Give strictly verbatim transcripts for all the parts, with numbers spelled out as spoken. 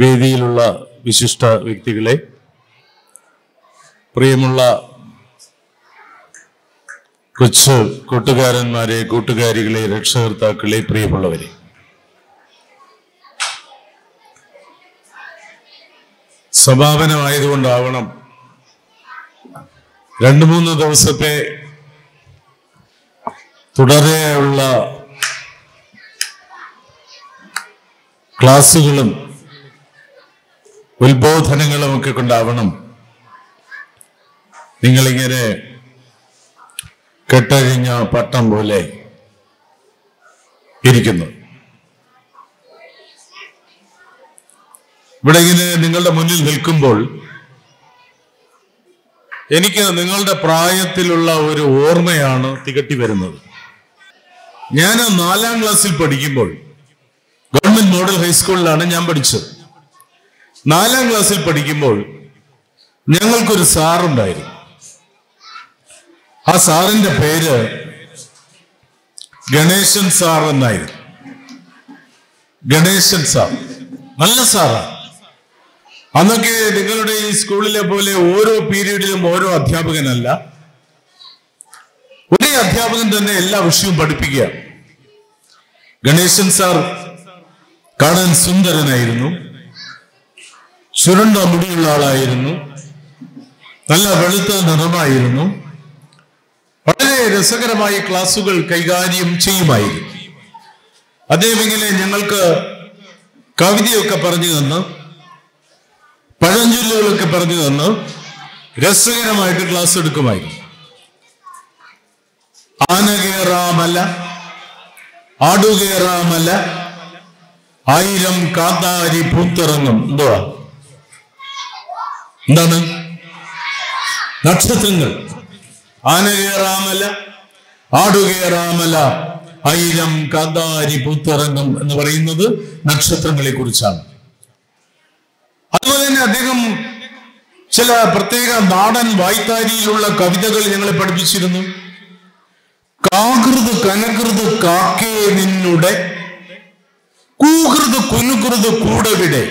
വേദിയിലുള്ള വിശിഷ്ട വ്യക്തികളെ, പ്രിയമുള്ള കൊച്ചു കൂട്ടുകാരന്മാരെ, കൂട്ടുകാരികളെ, രക്ഷകർത്താക്കളെ, പ്രിയമുള്ളവരെ, സമാപനമായതുകൊണ്ടാവണം രണ്ടു മൂന്ന് ദിവസത്തെ തുടരെയുള്ള ക്ലാസുകളും ഉത്ബോധനങ്ങളും ഒക്കെ കൊണ്ടാവണം നിങ്ങളിങ്ങനെ കെട്ടഴിഞ്ഞ പട്ടം പോലെ ഇരിക്കുന്നു. ഇവിടെ ഇങ്ങനെ നിങ്ങളുടെ മുന്നിൽ നിൽക്കുമ്പോൾ എനിക്ക് നിങ്ങളുടെ പ്രായത്തിലുള്ള ഒരു ഓർമ്മയാണ് തികട്ടി വരുന്നത്. ഞാൻ നാലാം ക്ലാസ്സിൽ പഠിക്കുമ്പോൾ, ഗവൺമെന്റ് മോഡൽ ഹൈസ്കൂളിലാണ് ഞാൻ പഠിച്ചത്. നാലാം ക്ലാസ്സിൽ പഠിക്കുമ്പോൾ ഞങ്ങൾക്കൊരു സാറുണ്ടായിരുന്നു. ആ സാറിന്റെ പേര് ഗണേശൻ സാർ എന്നായിരുന്നു. ഗണേശൻ സാർ നല്ല സാറാണ്. അന്നൊക്കെ നിങ്ങളുടെ ഈ സ്കൂളിലെ പോലെ ഓരോ പീരീഡിലും ഓരോ അധ്യാപകനല്ല, ഒരേ അധ്യാപകൻ തന്നെ എല്ലാ വിഷയവും പഠിപ്പിക്കുക. ഗണേശൻ സാർ കാണാൻ സുന്ദരനായിരുന്നു, ചുരുണ്ട മുടിയുള്ള ആളായിരുന്നു, നല്ല വെളുത്ത നിറമായിരുന്നു, വളരെ രസകരമായ ക്ലാസുകൾ കൈകാര്യം ചെയ്യുമായിരുന്നു. അദ്ദേഹം ഇങ്ങനെ ഞങ്ങൾക്ക് കവിതയൊക്കെ പറഞ്ഞു തന്ന്, പഴഞ്ചൊല്ലുകളൊക്കെ പറഞ്ഞു തന്ന് രസകരമായിട്ട് ക്ലാസ് എടുക്കുമായിരുന്നു. ആന കേറാമല, ആടു കേറാമല, ആയിരം കാന്താരി പൂത്തിറങ്ങും, എന്തുവാ എന്താണ് നക്ഷത്രങ്ങൾ, ആന കേറാമല, ആടു കേറാമല, ആയിരം കാന്താരി പൂത്തിറങ്ങും എന്ന് പറയുന്നത് നക്ഷത്രങ്ങളെ കുറിച്ചാണ്. അതുപോലെ തന്നെ അദ്ദേഹം ചില പ്രത്യേക നാടൻ വായ്ത്താരിയിലുള്ള കവിതകൾ ഞങ്ങളെ പഠിപ്പിച്ചിരുന്നു. കാകൃത് കനകൃത് കാക്കേ നിന്നുടെ, കൂകൃത് കുനുകൃത് കൂടവിടെ,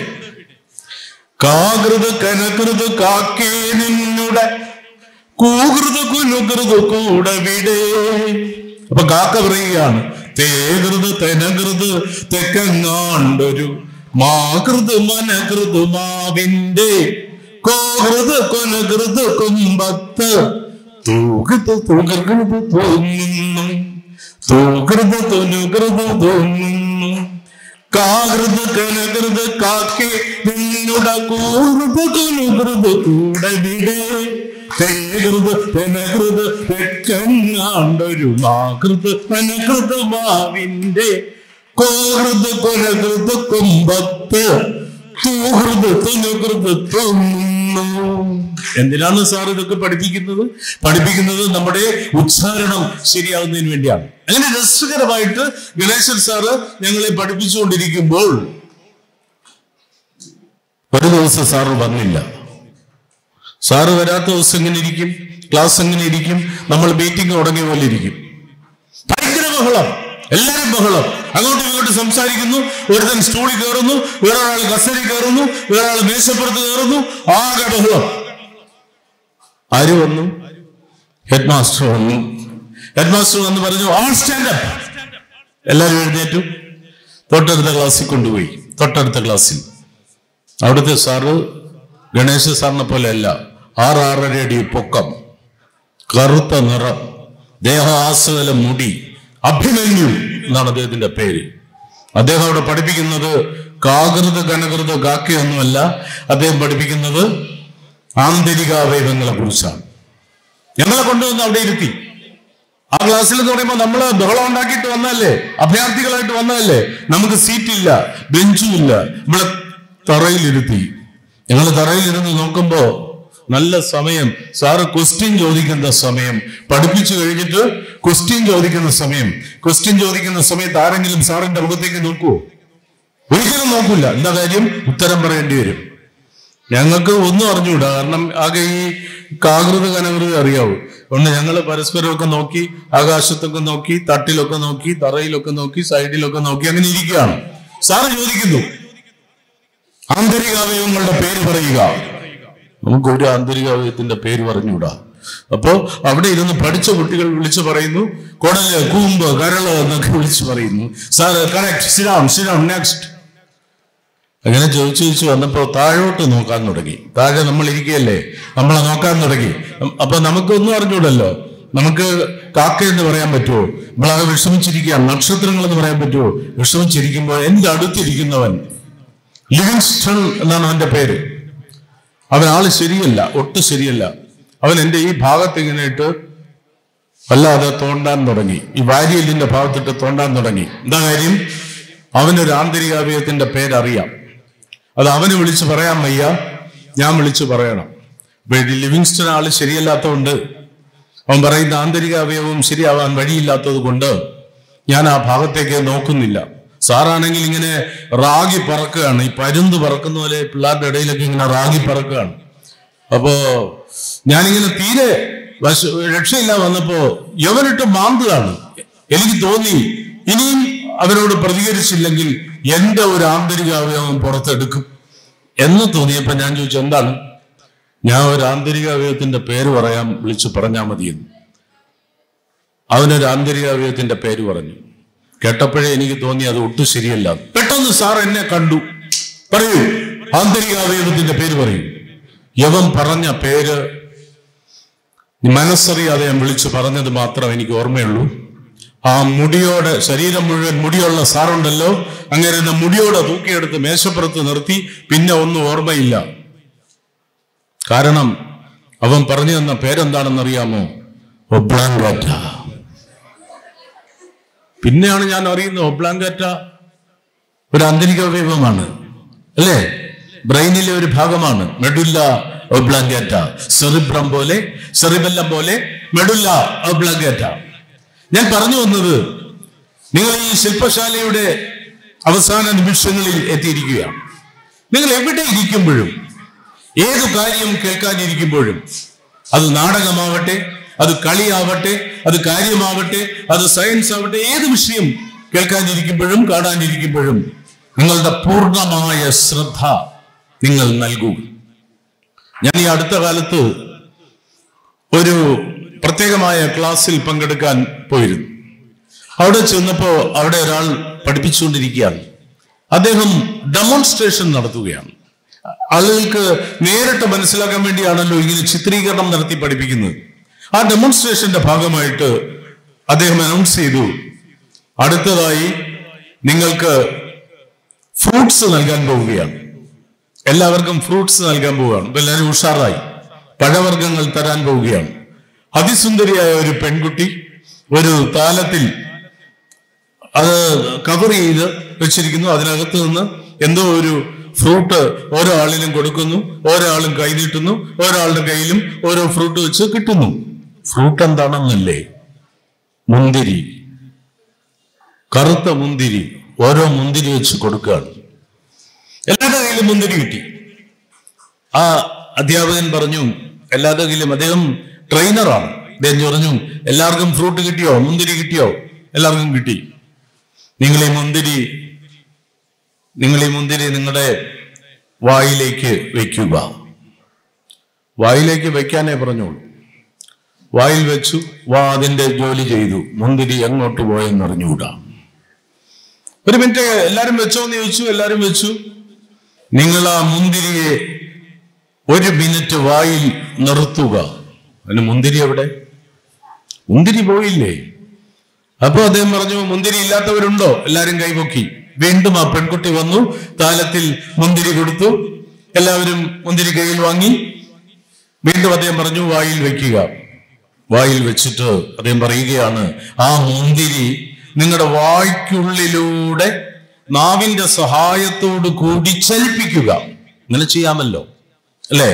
കാകൃത് കനകൃത് കാക്കേ നിന്നുടെ, കൂകൃത് കുനുകൃത് കൂടവിടെ. അപ്പൊ കാക്ക പറയുകയാണ്, തേകൃത് തനകൃത് തെക്കങ്ങാണ്ടൊരു മാകൃത് മനകൃത് മാവിന്റെ, കോകൃത് കൊനകൃത് കുമ്പത്ത്, തൂകൃത് തുകൃത് തോന്നുന്നു, തൂകൃത് തുനുകൃത് തോന്നുന്നു, കാകൃത് കനകൃത് കാക്കി നിന്നുടെ, കൂകൃത് കുനുകൃത് കൂടവിടെ, തേകൃത് തനകൃത് തെക്കങ്ങാണ്ടൊരു മാകൃത് മനകൃത് മാവിന്റെ, കോഹൃത് കൊലകൃത് കുമ്പത്ത്, തൂഹൃത് തുനുകൃത് തോന്നുന്നു. എന്തിനാണ് സാർ ഇതൊക്കെ പഠിപ്പിക്കുന്നത്? പഠിപ്പിക്കുന്നത് നമ്മുടെ ഉച്ചാരണം ശരിയാകുന്നതിന് വേണ്ടിയാണ്. അങ്ങനെ രസകരമായിട്ട് ഗണേശൻ സാറ് ഞങ്ങളെ പഠിപ്പിച്ചുകൊണ്ടിരിക്കുമ്പോൾ ഒരു ദിവസം സാറ് വന്നില്ല. സാറ് വരാത്ത ദിവസം എങ്ങനെ ഇരിക്കും? ക്ലാസ് എങ്ങനെ ഇരിക്കും? നമ്മൾ മീറ്റിംഗ് തുടങ്ങിയ പോലെ ഇരിക്കും. ഭയങ്കര ബഹളം, എല്ലാവരും ബഹളം, അങ്ങോട്ടും ഇങ്ങോട്ടും സംസാരിക്കുന്നു. ഒരുത്തൻ സ്റ്റൂളിൽ കയറുന്നു, വേറൊരാൾ കസേരയിൽ കയറുന്നു, വേറൊരാൾ മേശപ്പുറത്ത് കയറുന്നു, ആകെ ബഹളം. ആര് വന്നു? ഹെഡ് മാസ്റ്റർ വന്നു. ഹെഡ് മാസ്റ്റർ വന്ന് പറഞ്ഞു, ആൾ സ്റ്റാൻഡപ്പ്. എല്ലാവരും എഴുന്നേറ്റു. തൊട്ടടുത്ത ക്ലാസ്സിൽ കൊണ്ടുപോയി. തൊട്ടടുത്ത ക്ലാസ്സിൽ അവിടുത്തെ സാറ് ഗണേശ സാറിനെ പോലെ അല്ല, ആറാറര അടി പൊക്കം, കറുത്ത നിറം, ദേഹാസകല മുടി, അഭിമന്യു എന്നാണ് അദ്ദേഹത്തിന്റെ പേര്. അദ്ദേഹം അവിടെ പഠിപ്പിക്കുന്നത് കാകൃത കനകൃത കാക്കയൊന്നുമല്ല, അദ്ദേഹം പഠിപ്പിക്കുന്നത് ആന്തരികാവയവങ്ങളെ കുറിച്ചാണ്. ഞങ്ങളെ കൊണ്ടുവന്ന് അവിടെ ഇരുത്തി. ആ ക്ലാസ്സിൽ എന്ന് പറയുമ്പോൾ നമ്മൾ ബഹളം ഉണ്ടാക്കിയിട്ട് വന്നതല്ലേ, അഭയാർത്ഥികളായിട്ട് വന്നതല്ലേ, നമുക്ക് സീറ്റില്ല, ബെഞ്ചുമില്ല, നമ്മളെ തറയിലിരുത്തി. ഞങ്ങൾ തറയിലിരുന്ന് നോക്കുമ്പോൾ നല്ല സമയം, സാറ് ക്വസ്റ്റ്യൻ ചോദിക്കുന്ന സമയം, പഠിപ്പിച്ചു കഴിഞ്ഞിട്ട് ക്വസ്റ്റ്യൻ ചോദിക്കുന്ന സമയം. ക്വസ്റ്റ്യൻ ചോദിക്കുന്ന സമയത്ത് ആരെങ്കിലും സാറിന്റെ മുഖത്തേക്ക് നോക്കുവോ? ഒരിക്കലും നോക്കൂല. എന്താ കാര്യം? ഉത്തരം പറയേണ്ടി വരും. ഞങ്ങൾക്ക് ഒന്നും അറിഞ്ഞുകൂടാ, കാരണം ആകെ ഈ കാകൃത കനകൃത അറിയാവൂ. ഒന്ന് ഞങ്ങൾ പരസ്പരമൊക്കെ നോക്കി, ആകാശത്തൊക്കെ നോക്കി, തട്ടിലൊക്കെ നോക്കി, തറയിലൊക്കെ നോക്കി, സൈഡിലൊക്കെ നോക്കി അങ്ങനെ ഇരിക്കുകയാണ്. സാറ് ചോദിക്കുന്നു, ആന്തരികാവയവങ്ങളുടെ പേര് പറയുക. നമുക്ക് ഒരു ആന്തരികാവയവത്തിന്റെ പേര് പറഞ്ഞുകൂടാ. അപ്പോ അവിടെ ഇരുന്ന് പഠിച്ച കുട്ടികൾ വിളിച്ചു പറയുന്നു, കുടല്, കൂമ്പ്, കരള് എന്നൊക്കെ വിളിച്ചു പറയുന്നു. Sir correct, Sriram Sriram next. അങ്ങനെ ചോദിച്ചു ചോദിച്ചു വന്നപ്പോൾ താഴോട്ട് നോക്കാൻ തുടങ്ങി. താഴെ നമ്മൾ ഇരിക്കുകയല്ലേ, നമ്മളെ നോക്കാൻ തുടങ്ങി. അപ്പൊ നമുക്കൊന്നും അറിഞ്ഞൂടല്ലോ. നമുക്ക് കാക്ക എന്ന് പറയാൻ പറ്റുമോ? നമ്മളത് വിഷമിച്ചിരിക്കുകയാണ്. നക്ഷത്രങ്ങൾ എന്ന് പറയാൻ പറ്റുമോ? വിഷമിച്ചിരിക്കുമ്പോൾ എൻ്റെ അടുത്തിരിക്കുന്നവൻ, ലിവിങ്സ്റ്റൺ എന്നാണ് അവൻ്റെ പേര്, അവൻ ആള് ശരിയല്ല, ഒട്ടും ശരിയല്ല. അവൻ എൻ്റെ ഈ ഭാഗത്ത് ഇങ്ങനെയിട്ട് വല്ലാതെ തോണ്ടാൻ തുടങ്ങി, ഈ വാരിയലിന്റെ ഭാഗത്തിട്ട് തോണ്ടാൻ തുടങ്ങി. എന്താ കാര്യം? അവനൊരു ആന്തരികാവയവത്തിന്റെ പേരറിയാം. അത് അവന് വിളിച്ച് പറയാൻ വയ്യ, ഞാൻ വിളിച്ചു പറയണം. ലിവിങ്സ്റ്റൺ ആള് ശരിയല്ലാത്തതുകൊണ്ട്, അവൻ പറയുന്ന ആന്തരിക അവയവം ശരിയാവാൻ വഴിയില്ലാത്തത് കൊണ്ട് ഞാൻ ആ ഭാഗത്തേക്ക് നോക്കുന്നില്ല. സാറാണെങ്കിൽ ഇങ്ങനെ റാഗി പറക്കുകയാണ്, ഈ പരുന്ത് പറക്കുന്ന പോലെ പിള്ളേരുടെ ഇടയിലൊക്കെ ഇങ്ങനെ റാഗി പറക്കുകയാണ്. അപ്പോ ഞാനിങ്ങനെ തീരെ രക്ഷയില്ല വന്നപ്പോ യവനിട്ട് മാന്തുകയാണ്. എനിക്ക് തോന്നി ഇനിയും അവരോട് പ്രതികരിച്ചില്ലെങ്കിൽ എന്റെ ഒരു ആന്തരിക അവയവം പുറത്തെടുക്കും എന്ന് തോന്നിയപ്പോ ഞാൻ ചോദിച്ചു, എന്താണ്? ഞാൻ ഒരു ആന്തരിക അവയവത്തിന്റെ പേര് പറയാൻ വിളിച്ചു പറഞ്ഞാൽ മതിയെന്ന്. അവനൊരു ആന്തരിക അവയവത്തിന്റെ പേര് പറഞ്ഞു. കേട്ടപ്പോഴേ എനിക്ക് തോന്നി അത് ഒട്ടും ശരിയല്ല. പെട്ടെന്ന് സാർ എന്നെ കണ്ടു, പറയൂ ആന്തരിക അവയവത്തിന്റെ പേര് പറയൂ. യവൻ പറഞ്ഞ പേര് മനസ്സറിയാതെ ഞാൻ വിളിച്ചു പറഞ്ഞത് മാത്രം എനിക്ക് ഓർമ്മയുള്ളൂ. ആ മുടിയോടെ, ശരീരം മുഴുവൻ മുടിയുള്ള സാറുണ്ടല്ലോ, അങ്ങനെ എന്നെ മുടിയോടെ തൂക്കിയെടുത്ത് മേശപ്പുറത്ത് നിർത്തി. പിന്നെ ഒന്നും ഓർമ്മയില്ല. കാരണം അവൻ പറഞ്ഞു തന്ന പേരെന്താണെന്നറിയാമോ? ഒബ്ലാങ്കാറ്റ. പിന്നെയാണ് ഞാൻ അറിയുന്നത് ഒബ്ലാങ്കാറ്റ ഒരു ആന്തരിക അവയവമാണ് അല്ലേ, ബ്രെയിനിലെ ഒരു ഭാഗമാണ്. മെഡുല്ല ഒബ്ലാങ്കാറ്റ, സെറിബ്രം പോലെ, സെറിബെല്ലം പോലെ മെഡുല്ല ഒബ്ലാങ്കാറ്റ. ഞാൻ പറഞ്ഞു വന്നത്, നിങ്ങൾ ഈ ശില്പശാലയുടെ അവസാന നിമിഷങ്ങളിൽ എത്തിയിരിക്കുകയാണ്. നിങ്ങൾ എവിടെ ഇരിക്കുമ്പോഴും, ഏതു കാര്യം കേൾക്കാനിരിക്കുമ്പോഴും, അത് നാടകമാവട്ടെ, അത് കളിയാവട്ടെ, അത് കാര്യമാവട്ടെ, അത് സയൻസ് ആവട്ടെ, ഏത് വിഷയം കേൾക്കാനിരിക്കുമ്പോഴും കാണാനിരിക്കുമ്പോഴും നിങ്ങളുടെ പൂർണ്ണമായ ശ്രദ്ധ നിങ്ങൾ നൽകൂ. ഞാൻ ഈ അടുത്ത കാലത്ത് ഒരു പ്രത്യേകമായ ക്ലാസ്സിൽ പങ്കെടുക്കാൻ പോയിരുന്നു. അവിടെ ചെന്നപ്പോൾ അവിടെ ഒരാൾ പഠിപ്പിച്ചുകൊണ്ടിരിക്കുകയാണ്. അദ്ദേഹം ഡെമോൺസ്ട്രേഷൻ നടത്തുകയാണ്. ആളുകൾക്ക് നേരിട്ട് മനസ്സിലാക്കാൻ വേണ്ടിയാണല്ലോ ഇങ്ങനെ ചിത്രീകരണം നടത്തി പഠിപ്പിക്കുന്നത്. ആ ഡെമോൺസ്ട്രേഷന്റെ ഭാഗമായിട്ട് അദ്ദേഹം അനൗൺസ് ചെയ്തു, അടുത്തതായി നിങ്ങൾക്ക് ഫ്രൂട്ട്സ് നൽകാൻ പോവുകയാണ്. എല്ലാവർക്കും ഫ്രൂട്ട്സ് നൽകാൻ പോവുകയാണ്. എല്ലാവരും ഉഷാറായി. പഴവർഗ്ഗങ്ങൾ തരാൻ പോവുകയാണ്. അതിസുന്ദരിയായ ഒരു പെൺകുട്ടി ഒരു താലത്തിൽ അത് കവർ ചെയ്ത് വെച്ചിരിക്കുന്നു. അതിനകത്ത് നിന്ന് എന്തോ ഒരു ഫ്രൂട്ട് ഓരോ ആളിനും കൊടുക്കുന്നു. ഓരോ ആളും കൈ നീട്ടുന്നു. ഒരാളുടെ കയ്യിലും ഓരോ ഫ്രൂട്ട് വെച്ച് കിട്ടുന്നു. ഫ്രൂട്ട് എന്താണെന്നല്ലേ? മുന്തിരി, കറുത്ത മുന്തിരി. ഓരോ മുന്തിരി വെച്ച് കൊടുക്കുകയാണ്. എല്ലാവരുടെ കയ്യിലും മുന്തിരി കിട്ടി. ആ അധ്യാപകൻ പറഞ്ഞു, എല്ലാവരുടെ കയ്യിലും, അദ്ദേഹം ട്രെയിനറാണ്, അദ്ദേഹം പറഞ്ഞു, എല്ലാവർക്കും ഫ്രൂട്ട് കിട്ടിയോ? മുന്തിരി കിട്ടിയോ? എല്ലാവർക്കും കിട്ടി. നിങ്ങൾ ഈ മുന്തിരി നിങ്ങൾ ഈ മുന്തിരി നിങ്ങളുടെ വായിലേക്ക് വെക്കുക. വായിലേക്ക് വെക്കാനേ പറഞ്ഞോളൂ. വായിൽ വെച്ചു. വാ അതിന്റെ ജോലി ചെയ്തു. മുന്തിരി എങ്ങോട്ട് പോയെന്ന് അറിഞ്ഞുകൂടാ. ഒരു മിനിറ്റ്, എല്ലാരും വെച്ചോന്ന് ചോദിച്ചു. എല്ലാരും വെച്ചു. നിങ്ങൾ ആ മുന്തിരിയെ ഒരു മിനിറ്റ് വായിൽ നിർത്തുക. അതിന് മുന്തിരി എവിടെ? മുന്തിരി പോയില്ലേ? അപ്പൊ അദ്ദേഹം പറഞ്ഞു, മുന്തിരി ഇല്ലാത്തവരുണ്ടോ? എല്ലാരും കൈപൊക്കി. വീണ്ടും ആ പെൺകുട്ടി വന്നു, താലത്തിൽ മുന്തിരി കൊടുത്തു. എല്ലാവരും മുന്തിരി കയ്യിൽ വാങ്ങി. വീണ്ടും അദ്ദേഹം പറഞ്ഞു, വായിൽ വെക്കുക. വായിൽ വെച്ചിട്ട് അദ്ദേഹം പറയുകയാണ്, ആ മുന്തിരി നിങ്ങളുടെ വായ്ക്കുള്ളിലൂടെ നാവിന്റെ സഹായത്തോട് കൂടി ചലിപ്പിക്കുക. അങ്ങനെ ചെയ്യാമല്ലോ അല്ലേ?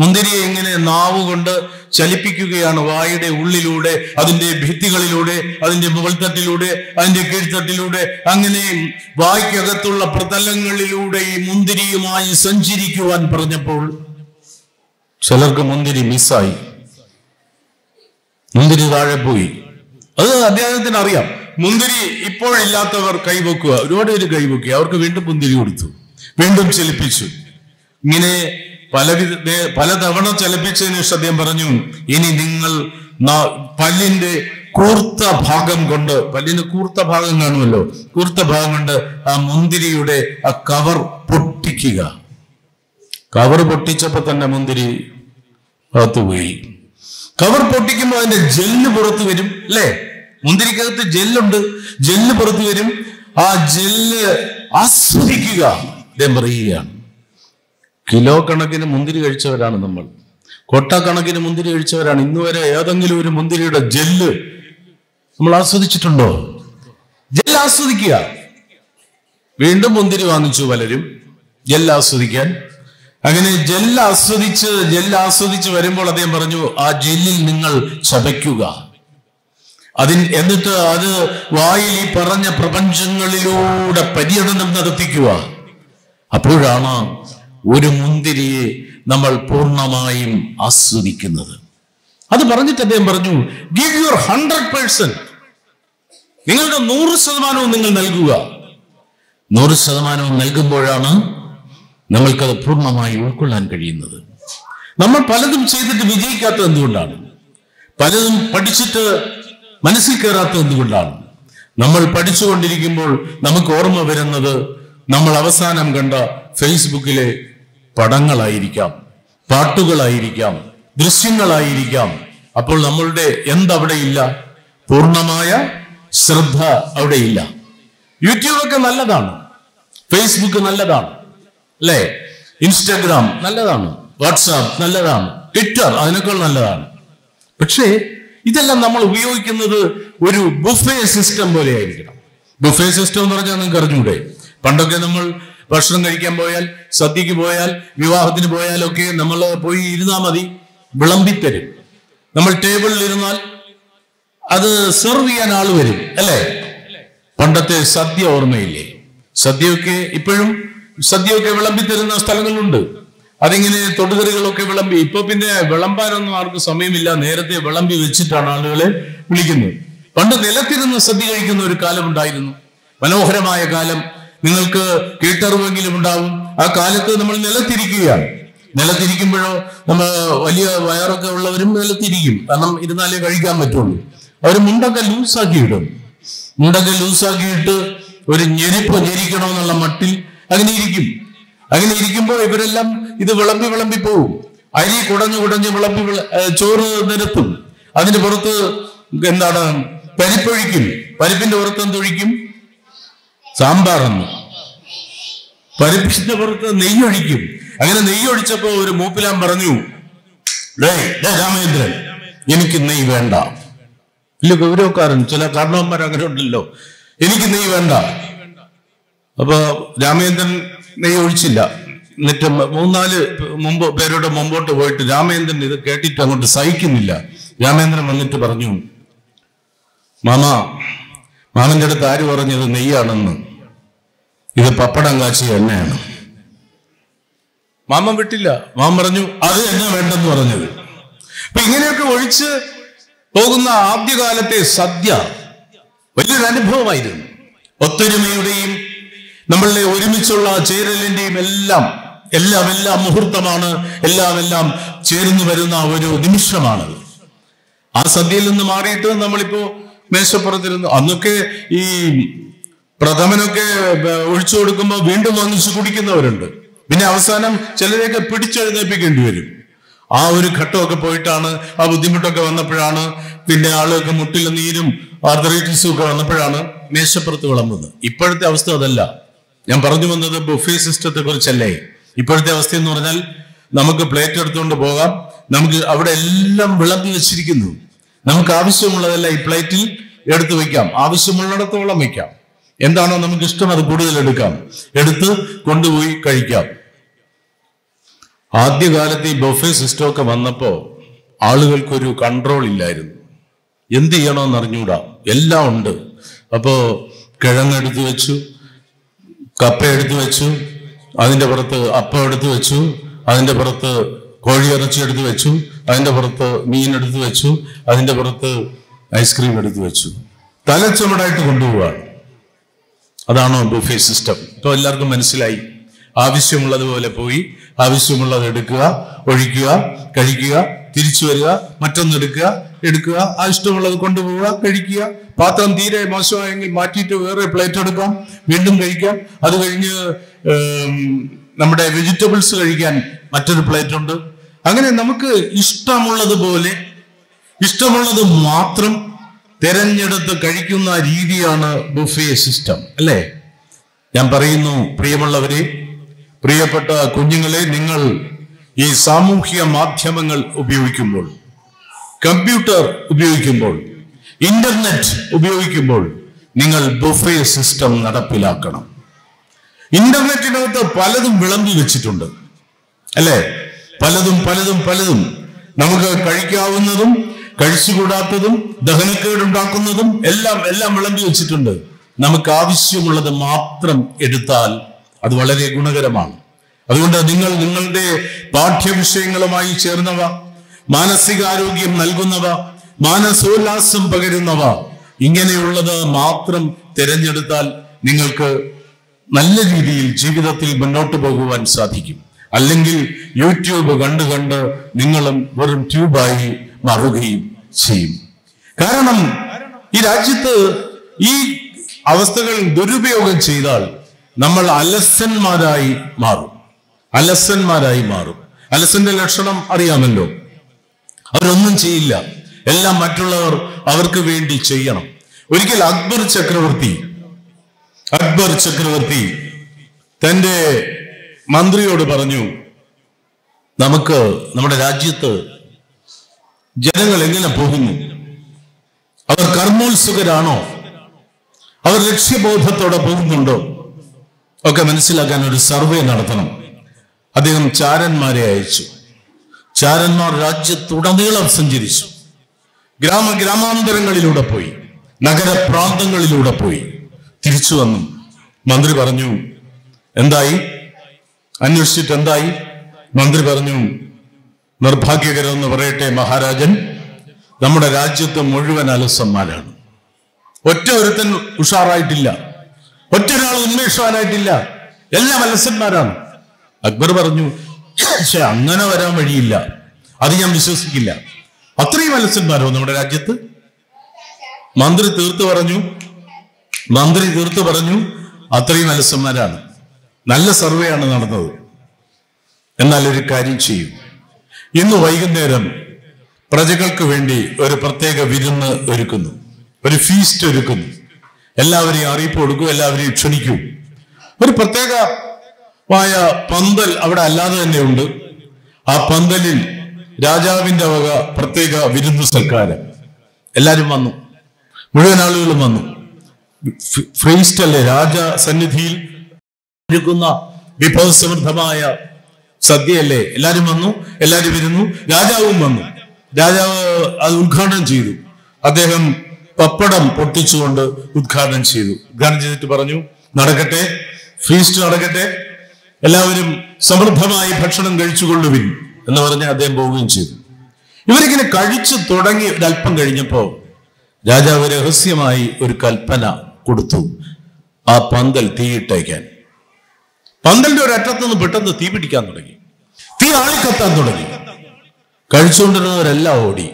മുന്തിരിയെ ഇങ്ങനെ നാവ് കൊണ്ട് ചലിപ്പിക്കുകയാണ്, വായുടെ ഉള്ളിലൂടെ, അതിന്റെ ഭിത്തികളിലൂടെ, അതിന്റെ മുകൾത്തട്ടിലൂടെ, അതിന്റെ കീഴ്ത്തട്ടിലൂടെ, അങ്ങനെ വായ്ക്കകത്തുള്ള പ്രതലങ്ങളിലൂടെ ഈ മുന്തിരിയുമായി സഞ്ചരിക്കുവാൻ പറഞ്ഞപ്പോൾ ചിലർക്ക് മുന്തിരി മിസ്സായി, മുന്തിരി താഴെ പോയി. അത് അദ്ദേഹത്തിന് അറിയാം. മുന്തിരി ഇപ്പോഴില്ലാത്തവർ കൈവെക്കുക. ഒരുപാട് പേര് കൈവെക്കുക. അവർക്ക് വീണ്ടും മുന്തിരി കൊടുത്തു. വീണ്ടും ചലിപ്പിച്ചു. ഇങ്ങനെ പലവിധ പലതവണ ചലിപ്പിച്ചതിന് ശേഷം അദ്ദേഹം പറഞ്ഞു, ഇനി നിങ്ങൾ പല്ലിന്റെ കൂർത്ത ഭാഗം കൊണ്ട്, പല്ലിന്റെ കൂർത്ത ഭാഗം കാണുമല്ലോ, കൂർത്ത ഭാഗം കൊണ്ട് ആ മുന്തിരിയുടെ ആ കവർ പൊട്ടിക്കുക. കവർ പൊട്ടിച്ചപ്പോ തന്നെ മുന്തിരി പുറത്തുപോയി. കവർ പൊട്ടിക്കുമ്പോൾ അതിന്റെ ജെല്ല് പുറത്തു വരും അല്ലേ? മുന്തിരിക്കകത്ത് ജെല്ലുണ്ട്, ജെല്ല് പുറത്തു വരും. ആ ജെല്ല് ആസ്വദിക്കുക അദ്ദേഹം പറയുകയാണ്. കിലോ കണക്കിന് മുന്തിരി കഴിച്ചവരാണ് നമ്മൾ, കൊട്ടക്കണക്കിന് മുന്തിരി കഴിച്ചവരാണ്. ഇന്ന് വരെ ഏതെങ്കിലും ഒരു മുന്തിരിയുടെ ജെല്ല് നമ്മൾ ആസ്വദിച്ചിട്ടുണ്ടോ? ജെല്ല് ആസ്വദിക്കുക. വീണ്ടും മുന്തിരി വാങ്ങിച്ചു പലരും ജെല്ല് ആസ്വദിക്കാൻ. അങ്ങനെ ജെല്ല് ആസ്വദിച്ച് ജെല്ല് ആസ്വദിച്ച് വരുമ്പോൾ അദ്ദേഹം പറഞ്ഞു, ആ ജെല്ലിൽ നിങ്ങൾ ചവയ്ക്കുക. അതിൽ എന്നിട്ട് അത് വായിൽ ഈ പറഞ്ഞ പ്രപഞ്ചങ്ങളിലൂടെ പര്യടനം നടത്തിക്കുക. അപ്പോഴാണ് ഒരു മുന്തിരിയെ നമ്മൾ പൂർണ്ണമായും ആസ്വദിക്കുന്നത്. അത് പറഞ്ഞിട്ട് അദ്ദേഹം പറഞ്ഞു, ഗിവ് യുവർ ഹൺഡ്രഡ് പേഴ്സെന്റ്, നിങ്ങളുടെ നൂറ് ശതമാനവും നിങ്ങൾ നൽകുക. നൂറ് ശതമാനവും നൽകുമ്പോഴാണ് നമ്മൾക്കത് പൂർണ്ണമായി ഉൾക്കൊള്ളാൻ കഴിയുന്നത്. നമ്മൾ പലതും ചെയ്തിട്ട് വിജയിക്കാത്തത് എന്തുകൊണ്ടാണ്? പലതും പഠിച്ചിട്ട് മനസ്സിൽ കയറാത്തത് എന്തുകൊണ്ടാണ്? നമ്മൾ പഠിച്ചുകൊണ്ടിരിക്കുമ്പോൾ നമുക്ക് ഓർമ്മ വരുന്നത് നമ്മൾ അവസാനം കണ്ട ഫേസ്ബുക്കിലെ പടങ്ങളായിരിക്കാം, പാട്ടുകളായിരിക്കാം, ദൃശ്യങ്ങളായിരിക്കാം. അപ്പോൾ നമ്മളുടെ എന്തവിടെ ഇല്ല? പൂർണ്ണമായ ശ്രദ്ധ അവിടെ ഇല്ല. യൂട്യൂബൊക്കെ നല്ലതാണ്, ഫേസ്ബുക്ക് നല്ലതാണ് അല്ലേ, ഇൻസ്റ്റാഗ്രാം നല്ലതാണ്, വാട്സാപ്പ് നല്ലതാണ്, ട്വിറ്റർ അതിനേക്കാൾ നല്ലതാണ്. പക്ഷേ ഇതെല്ലാം നമ്മൾ ഉപയോഗിക്കുന്നത് ഒരു ബുഫേ സിസ്റ്റം പോലെ ആയിരിക്കണം. ബുഫേ സിസ്റ്റം എന്ന് പറഞ്ഞാൽ നിങ്ങൾക്ക് അറിഞ്ഞൂടെ? പണ്ടൊക്കെ നമ്മൾ ഭക്ഷണം കഴിക്കാൻ പോയാൽ, സദ്യക്ക് പോയാൽ, വിവാഹത്തിന് പോയാലൊക്കെ നമ്മൾ പോയി ഇരുന്നാൽ മതി, വിളമ്പിത്തരും. നമ്മൾ ടേബിളിൽ ഇരുന്നാൽ അത് സെർവ് ചെയ്യാൻ ആൾ വരും അല്ലേ? പണ്ടത്തെ സദ്യ ഓർമ്മയില്ലേ? സദ്യയൊക്കെ ഇപ്പോഴും സദ്യയൊക്കെ വിളമ്പിത്തരുന്ന സ്ഥലങ്ങളുണ്ട്. അതിങ്ങനെ തൊടുകറികളൊക്കെ വിളമ്പി. ഇപ്പൊ പിന്നെ വിളമ്പാനൊന്നും ആർക്കും സമയമില്ല, നേരത്തെ വിളമ്പി വെച്ചിട്ടാണ് ആളുകളെ വിളിക്കുന്നത്. പണ്ട് നിലത്തിരുന്ന് സദ്യ കഴിക്കുന്ന ഒരു കാലം ഉണ്ടായിരുന്നു, മനോഹരമായ കാലം. നിങ്ങൾക്ക് കേട്ടറിവെങ്കിലും ഉണ്ടാവും. ആ കാലത്ത് നമ്മൾ നിലത്തിരിക്കുകയാണ്. നിലത്തിരിക്കുമ്പോഴോ നമ്മൾ വലിയ വയറൊക്കെ ഉള്ളവരും നിലത്തിരിക്കും, കാരണം ഇരുന്നാലേ കഴിക്കാൻ പറ്റുള്ളൂ. അവർ മുണ്ടൊക്കെ ലൂസാക്കി ഇടും. മുണ്ടൊക്കെ ലൂസാക്കിയിട്ട് ഒരു ഞെരിപ്പ് ഞെരിക്കണമെന്നുള്ള മട്ടിൽ അങ്ങനെ ഇരിക്കും. അങ്ങനെ ഇരിക്കുമ്പോൾ ഇവരെല്ലാം ഇത് വിളമ്പി വിളമ്പി പോവും. അരി കുടഞ്ഞു കുടഞ്ഞ് വിളമ്പി ചോറ് നിരത്തും. അതിന്റെ പുറത്ത് എന്താണ്, പരിപ്പൊഴിക്കും. പരിപ്പിന്റെ പുറത്ത് എന്തൊഴിക്കും? സാമ്പാറെന്ന്. പരിപ്പിന്റെ പുറത്ത് നെയ്യൊഴിക്കും. അങ്ങനെ നെയ്യൊഴിച്ചപ്പോ ഒരു മൂപ്പിലാൻ പറഞ്ഞു, രാമേന്ദ്രൻ എനിക്ക് നെയ്യ് വേണ്ട. ഇല്ല ഗൗരവക്കാരൻ, ചില കാരണവന്മാർ അങ്ങനെ ഉണ്ടല്ലോ, എനിക്ക് നെയ്യ് വേണ്ട. അപ്പൊ രാമേന്ദ്രൻ നെയ്യ് ഒഴിച്ചില്ല. എന്നിട്ട് മൂന്നാല് മുമ്പ് പേരുടെ മുമ്പോട്ട് പോയിട്ട് രാമേന്ദ്രൻ ഇത് കേട്ടിട്ട് അങ്ങോട്ട് സഹിക്കുന്നില്ല. രാമേന്ദ്രൻ വന്നിട്ട് പറഞ്ഞു, മാമ, മാമന്റെ അടുത്ത് ആര് പറഞ്ഞത് നെയ്യാണെന്ന്? ഇത് പപ്പടം കാച്ചി എണ്ണയാണ്. മാമൻ വിട്ടില്ല. മാമൻ പറഞ്ഞു, അത് എന്നെ വേണ്ടെന്ന് പറഞ്ഞത്. അപ്പൊ ഇങ്ങനെയൊക്കെ ഒഴിച്ച് പോകുന്ന ആദ്യകാലത്തെ സദ്യ വലിയൊരു അനുഭവമായിരുന്നു. ഒത്തൊരുമയുടെയും നമ്മളുടെ ഒരുമിച്ചുള്ള ചേരലിന്റെയും എല്ലാം എല്ലാം എല്ലാം മുഹൂർത്തമാണ്. എല്ലാം എല്ലാം ചേർന്നു വരുന്ന ഒരു നിമിഷമാണത്. ആ സദ്യയിൽ നിന്ന് മാറിയിട്ട് നമ്മളിപ്പോ മേശപ്പുറത്തിരുന്നു. അന്നൊക്കെ ഈ പ്രഥമനൊക്കെ ഒഴിച്ചു കൊടുക്കുമ്പോൾ വീണ്ടും വാങ്ങിച്ചു കുടിക്കുന്നവരുണ്ട്. പിന്നെ അവസാനം ചിലരെയൊക്കെ പിടിച്ചെഴുന്നേൽപ്പിക്കേണ്ടി വരും. ആ ഒരു ഘട്ടമൊക്കെ പോയിട്ടാണ്, ആ ബുദ്ധിമുട്ടൊക്കെ വന്നപ്പോഴാണ്, പിന്നെ ആളുകൾക്ക് മുട്ടിലെ നീരും ആർത്രൈറ്റിസും ഒക്കെ വന്നപ്പോഴാണ് മേശപ്പുറത്ത് വിളമ്പുന്നത്. ഇപ്പോഴത്തെ അവസ്ഥ അതല്ല. ഞാൻ പറഞ്ഞു വന്നത് ബുഫേ സിസ്റ്റത്തെ കുറിച്ചല്ലേ. ഇപ്പോഴത്തെ അവസ്ഥ എന്ന് പറഞ്ഞാൽ നമുക്ക് പ്ലേറ്റ് എടുത്തുകൊണ്ട് പോകാം. നമുക്ക് അവിടെ എല്ലാം വിളമ്പി വെച്ചിരിക്കുന്നു. നമുക്ക് ആവശ്യമുള്ളതല്ല ഈ പ്ലേറ്റിൽ എടുത്തു വയ്ക്കാം. ആവശ്യമുള്ളിടത്തോളം വയ്ക്കാം. എന്താണോ നമുക്ക് ഇഷ്ടം അത് കൂടുതൽ എടുക്കാം, എടുത്ത് കൊണ്ടുപോയി കഴിക്കാം. ആദ്യകാലത്ത് ഈ ബൊഫേ സിസ്റ്റമൊക്കെ വന്നപ്പോ ആളുകൾക്കൊരു കൺട്രോൾ ഇല്ലായിരുന്നു. എന്ത് ചെയ്യണമെന്ന് അറിഞ്ഞൂടാ, എല്ലാം ഉണ്ട്. അപ്പോ കിഴങ്ങെടുത്ത് വെച്ചു, കപ്പ എടുത്തു വെച്ചു, അതിന്റെ പുറത്ത് അപ്പം എടുത്തു വെച്ചു, അതിന്റെ പുറത്ത് കോഴിയിറച്ചി എടുത്ത് വെച്ചു, അതിന്റെ പുറത്ത് മീൻ എടുത്തു വെച്ചു, അതിന്റെ പുറത്ത് ഐസ്ക്രീം എടുത്തു വെച്ചു. തലച്ചുമടായിട്ട് കൊണ്ടുപോവുകയാണ്. അതാണോ ബുഫേ സിസ്റ്റം. ഇപ്പൊ എല്ലാവർക്കും മനസ്സിലായി. ആവശ്യമുള്ളതുപോലെ പോയി ആവശ്യമുള്ളത് എടുക്കുക, ഒഴിക്കുക, കഴിക്കുക, തിരിച്ചു വരിക, മറ്റൊന്നെടുക്കുക, എടുക്കുക, ആവശ്യമുള്ളത് കൊണ്ടുപോവുക, കഴിക്കുക. പാത്രം തീരെ മോശമായെങ്കിൽ മാറ്റിയിട്ട് വേറെ പ്ലേറ്റ് എടുക്കാം, വീണ്ടും കഴിക്കാം. അത് കഴിഞ്ഞ് നമ്മുടെ വെജിറ്റബിൾസ് കഴിക്കാൻ മറ്റൊരു പ്ലേറ്റ് ഉണ്ട്. അങ്ങനെ നമുക്ക് ഇഷ്ടമുള്ളതുപോലെ ഇഷ്ടമുള്ളത് മാത്രം തിരഞ്ഞെടുത്ത് കഴിക്കുന്ന രീതിയാണ് ബുഫേ സിസ്റ്റം, അല്ലേ? ഞാൻ പറയുന്നു, പ്രിയമുള്ളവരെ, പ്രിയപ്പെട്ട കുഞ്ഞുങ്ങളെ, നിങ്ങൾ ഈ സാമൂഹ്യ മാധ്യമങ്ങൾ ഉപയോഗിക്കുമ്പോൾ, കമ്പ്യൂട്ടർ ഉപയോഗിക്കുമ്പോൾ, ഇന്റർനെറ്റ് ഉപയോഗിക്കുമ്പോൾ നിങ്ങൾ ബുഫേ സിസ്റ്റം നടപ്പിലാക്കണം. ഇന്റർനെറ്റിനകത്ത് പലതും വിളമ്പി വെച്ചിട്ടുണ്ട്, അല്ലേ? പലതും പലതും പലതും നമുക്ക് കഴിക്കാവുന്നതും കഴിച്ചുകൂടാത്തതും ദഹനക്കേടുണ്ടാക്കുന്നതും എല്ലാം എല്ലാം വിളമ്പി വെച്ചിട്ടുണ്ട്. നമുക്ക് ആവശ്യമുള്ളത് മാത്രം എടുത്താൽ അത് വളരെ ഗുണകരമാണ്. അതുകൊണ്ട് നിങ്ങൾ നിങ്ങളുടെ പാഠ്യവിഷയങ്ങളുമായി ചേർന്നവ, മാനസികാരോഗ്യം നൽകുന്നവ, മാനസോല്ലാസം പകരുന്നവ, ഇങ്ങനെയുള്ളത് മാത്രം തിരഞ്ഞെടുത്താൽ നിങ്ങൾക്ക് നല്ല രീതിയിൽ ജീവിതത്തിൽ മുന്നോട്ട് പോകുവാൻ സാധിക്കും. അല്ലെങ്കിൽ യൂട്യൂബ് കണ്ട് കണ്ട് നിങ്ങളും വെറും ട്യൂബായി മാറുകയും ചെയ്യും. കാരണം ഈ രാജ്യത്ത് ഈ അവസ്ഥകൾ ദുരുപയോഗം ചെയ്താൽ നമ്മൾ അലസന്മാരായി മാറും അലസന്മാരായി മാറും അലസന്റെ ലക്ഷണം അറിയാമല്ലോ. അവരൊന്നും ചെയ്യില്ല, എല്ലാം മറ്റുള്ളവർ അവർക്ക് വേണ്ടി ചെയ്യണം. ഒരിക്കൽ അക്ബർ ചക്രവർത്തി അക്ബർ ചക്രവർത്തി തൻ്റെ മന്ത്രിയോട് പറഞ്ഞു, നമുക്ക് നമ്മുടെ രാജ്യത്ത് ജനങ്ങൾ എങ്ങനെ പോകുന്നു? അവർ കർമ്മോത്സുകരാണോ? അവർ ലക്ഷ്യബോധത്തോടെ പോകുന്നുണ്ടോ? ഒക്കെ മനസ്സിലാക്കാൻ ഒരു സർവേ നടത്തണം. അദ്ദേഹം ചാരന്മാരെ അയച്ചു. ചാരന്മാർ രാജ്യത്തുടനീളം സഞ്ചരിച്ചു. ഗ്രാമ ഗ്രാമാന്തരങ്ങളിലൂടെ പോയി, നഗരപ്രാന്തങ്ങളിലൂടെ പോയി, തിരിച്ചു വന്നു. മന്ത്രി പറഞ്ഞു, എന്തായി? അന്വേഷിച്ചിട്ട് എന്തായി? മന്ത്രി പറഞ്ഞു, നിർഭാഗ്യകരമെന്ന് പറയട്ടെ മഹാരാജൻ, നമ്മുടെ രാജ്യത്ത് മുഴുവൻ അലസന്മാരാണ്. ഒറ്റ ഒരുത്തൻ ഉഷാറായിട്ടില്ല, ഒറ്റ ഒരാൾ ഉന്മേഷവാനായിട്ടില്ല, എല്ലാം അലസന്മാരാണ്. അക്ബർ പറഞ്ഞു, പക്ഷെ അങ്ങനെ വരാൻ വഴിയില്ല, അത് ഞാൻ വിശ്വസിക്കില്ല. അത്രയും അലസന്മാരോ നമ്മുടെ രാജ്യത്ത്? മന്ത്രി തീർത്തു പറഞ്ഞു മന്ത്രി തീർത്തു പറഞ്ഞു അത്രയും അലസന്മാരാണ്. നല്ല സർവേയാണ് നടന്നത്. എന്നാൽ ഒരു കാര്യം ചെയ്യും, ഇന്ന് വൈകുന്നേരം പ്രജകൾക്ക് വേണ്ടി ഒരു പ്രത്യേക വിരുന്ന് ഒരുക്കുന്നു, ഒരു ഫീസ്റ്റ് ഒരുക്കുന്നു. എല്ലാവരെയും അറിയിപ്പ് കൊടുക്കും, എല്ലാവരെയും ക്ഷണിക്കും. ഒരു പ്രത്യേകമായ പന്തൽ അവിടെ അല്ലാതെ തന്നെ ഉണ്ട്. ആ പന്തലിൽ രാജാവിന്റെ വക പ്രത്യേക വിരുന്ന് സൽക്കാരം. എല്ലാവരും വന്നു, മുഴുവൻ ആളുകളും വന്നു. ഫീസ്റ്റ് അല്ലേ, രാജ സന്നിധിയിൽ ഒരുക്കുന്ന വിഭവസമൃദ്ധമായ സദ്യയല്ലേ. എല്ലാവരും വന്നു, എല്ലാവരും വരുന്നു. രാജാവും വന്നു. രാജാവ് അത് ഉദ്ഘാടനം ചെയ്തു. അദ്ദേഹം പപ്പടം പൊട്ടിച്ചുകൊണ്ട് ഉദ്ഘാടനം ചെയ്തു. ഉദ്ഘാടനം ചെയ്തിട്ട് പറഞ്ഞു, നടക്കട്ടെ, ഫീസ്റ്റ് നടക്കട്ടെ, എല്ലാവരും സമൃദ്ധമായി ഭക്ഷണം കഴിച്ചുകൊള്ളുവിൻ എന്ന് പറഞ്ഞ് അദ്ദേഹം പോവുകയും ചെയ്തു. ഇവരിങ്ങനെ കഴിച്ചു തുടങ്ങി ഒരല്പം കഴിഞ്ഞപ്പോ രാജാവ് രഹസ്യമായി ഒരു കൽപ്പന കൊടുത്തു, ആ പന്തൽ തീയിട്ടേക്കാൻ. പന്തലിന്റെ ഒരറ്റത്ത് നിന്ന് പെട്ടെന്ന് തീ പിടിക്കാൻ തുടങ്ങി, തീ ആളിക്കത്താൻ തുടങ്ങി. കഴിച്ചുകൊണ്ടിരുന്നവരെല്ലാം ഓടി,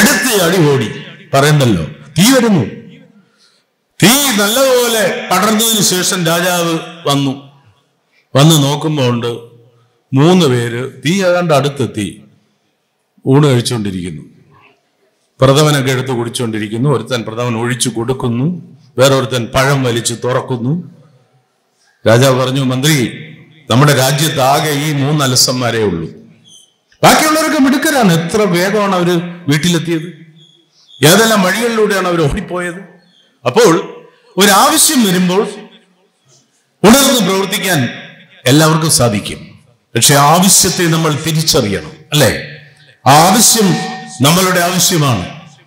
എടുത്ത് അടി ഓടി. പറയുന്നല്ലോ, തീ വരുന്നു. തീ നല്ലപോലെ പടർന്നതിന് ശേഷം രാജാവ് വന്നു വന്ന് നോക്കുമ്പോൾ ഉണ്ട് മൂന്ന് പേര് തീ ഏതാണ്ട് അടുത്തെത്തി ഊണ് കഴിച്ചുകൊണ്ടിരിക്കുന്നു. പ്രഥമനൊക്കെ എടുത്ത് കുടിച്ചുകൊണ്ടിരിക്കുന്നു. ഒരുത്തൻ പ്രഥമൻ ഒഴിച്ചു കൊടുക്കുന്നു, വേറൊരുത്തൻ പഴം വലിച്ചു തുറക്കുന്നു. രാജാവ് പറഞ്ഞു, മന്ത്രി, നമ്മുടെ രാജ്യത്ത് ആകെ ഈ മൂന്ന് അലസന്മാരേ ഉള്ളൂ, ബാക്കിയുള്ളവരൊക്കെ മിടുക്കരാണ്. എത്ര വേഗമാണ് അവര് വീട്ടിലെത്തിയത്, ഏതെല്ലാം വഴികളിലൂടെയാണ് അവർ ഓടിപ്പോയത്. അപ്പോൾ ഒരാവശ്യം വരുമ്പോൾ ഉണർന്ന് പ്രവർത്തിക്കാൻ എല്ലാവർക്കും സാധിക്കും. പക്ഷെ ആവശ്യത്തെ നമ്മൾ തിരിച്ചറിയണം, അല്ലെ? ആ ആവശ്യം നമ്മളുടെ ആവശ്യമാണ്.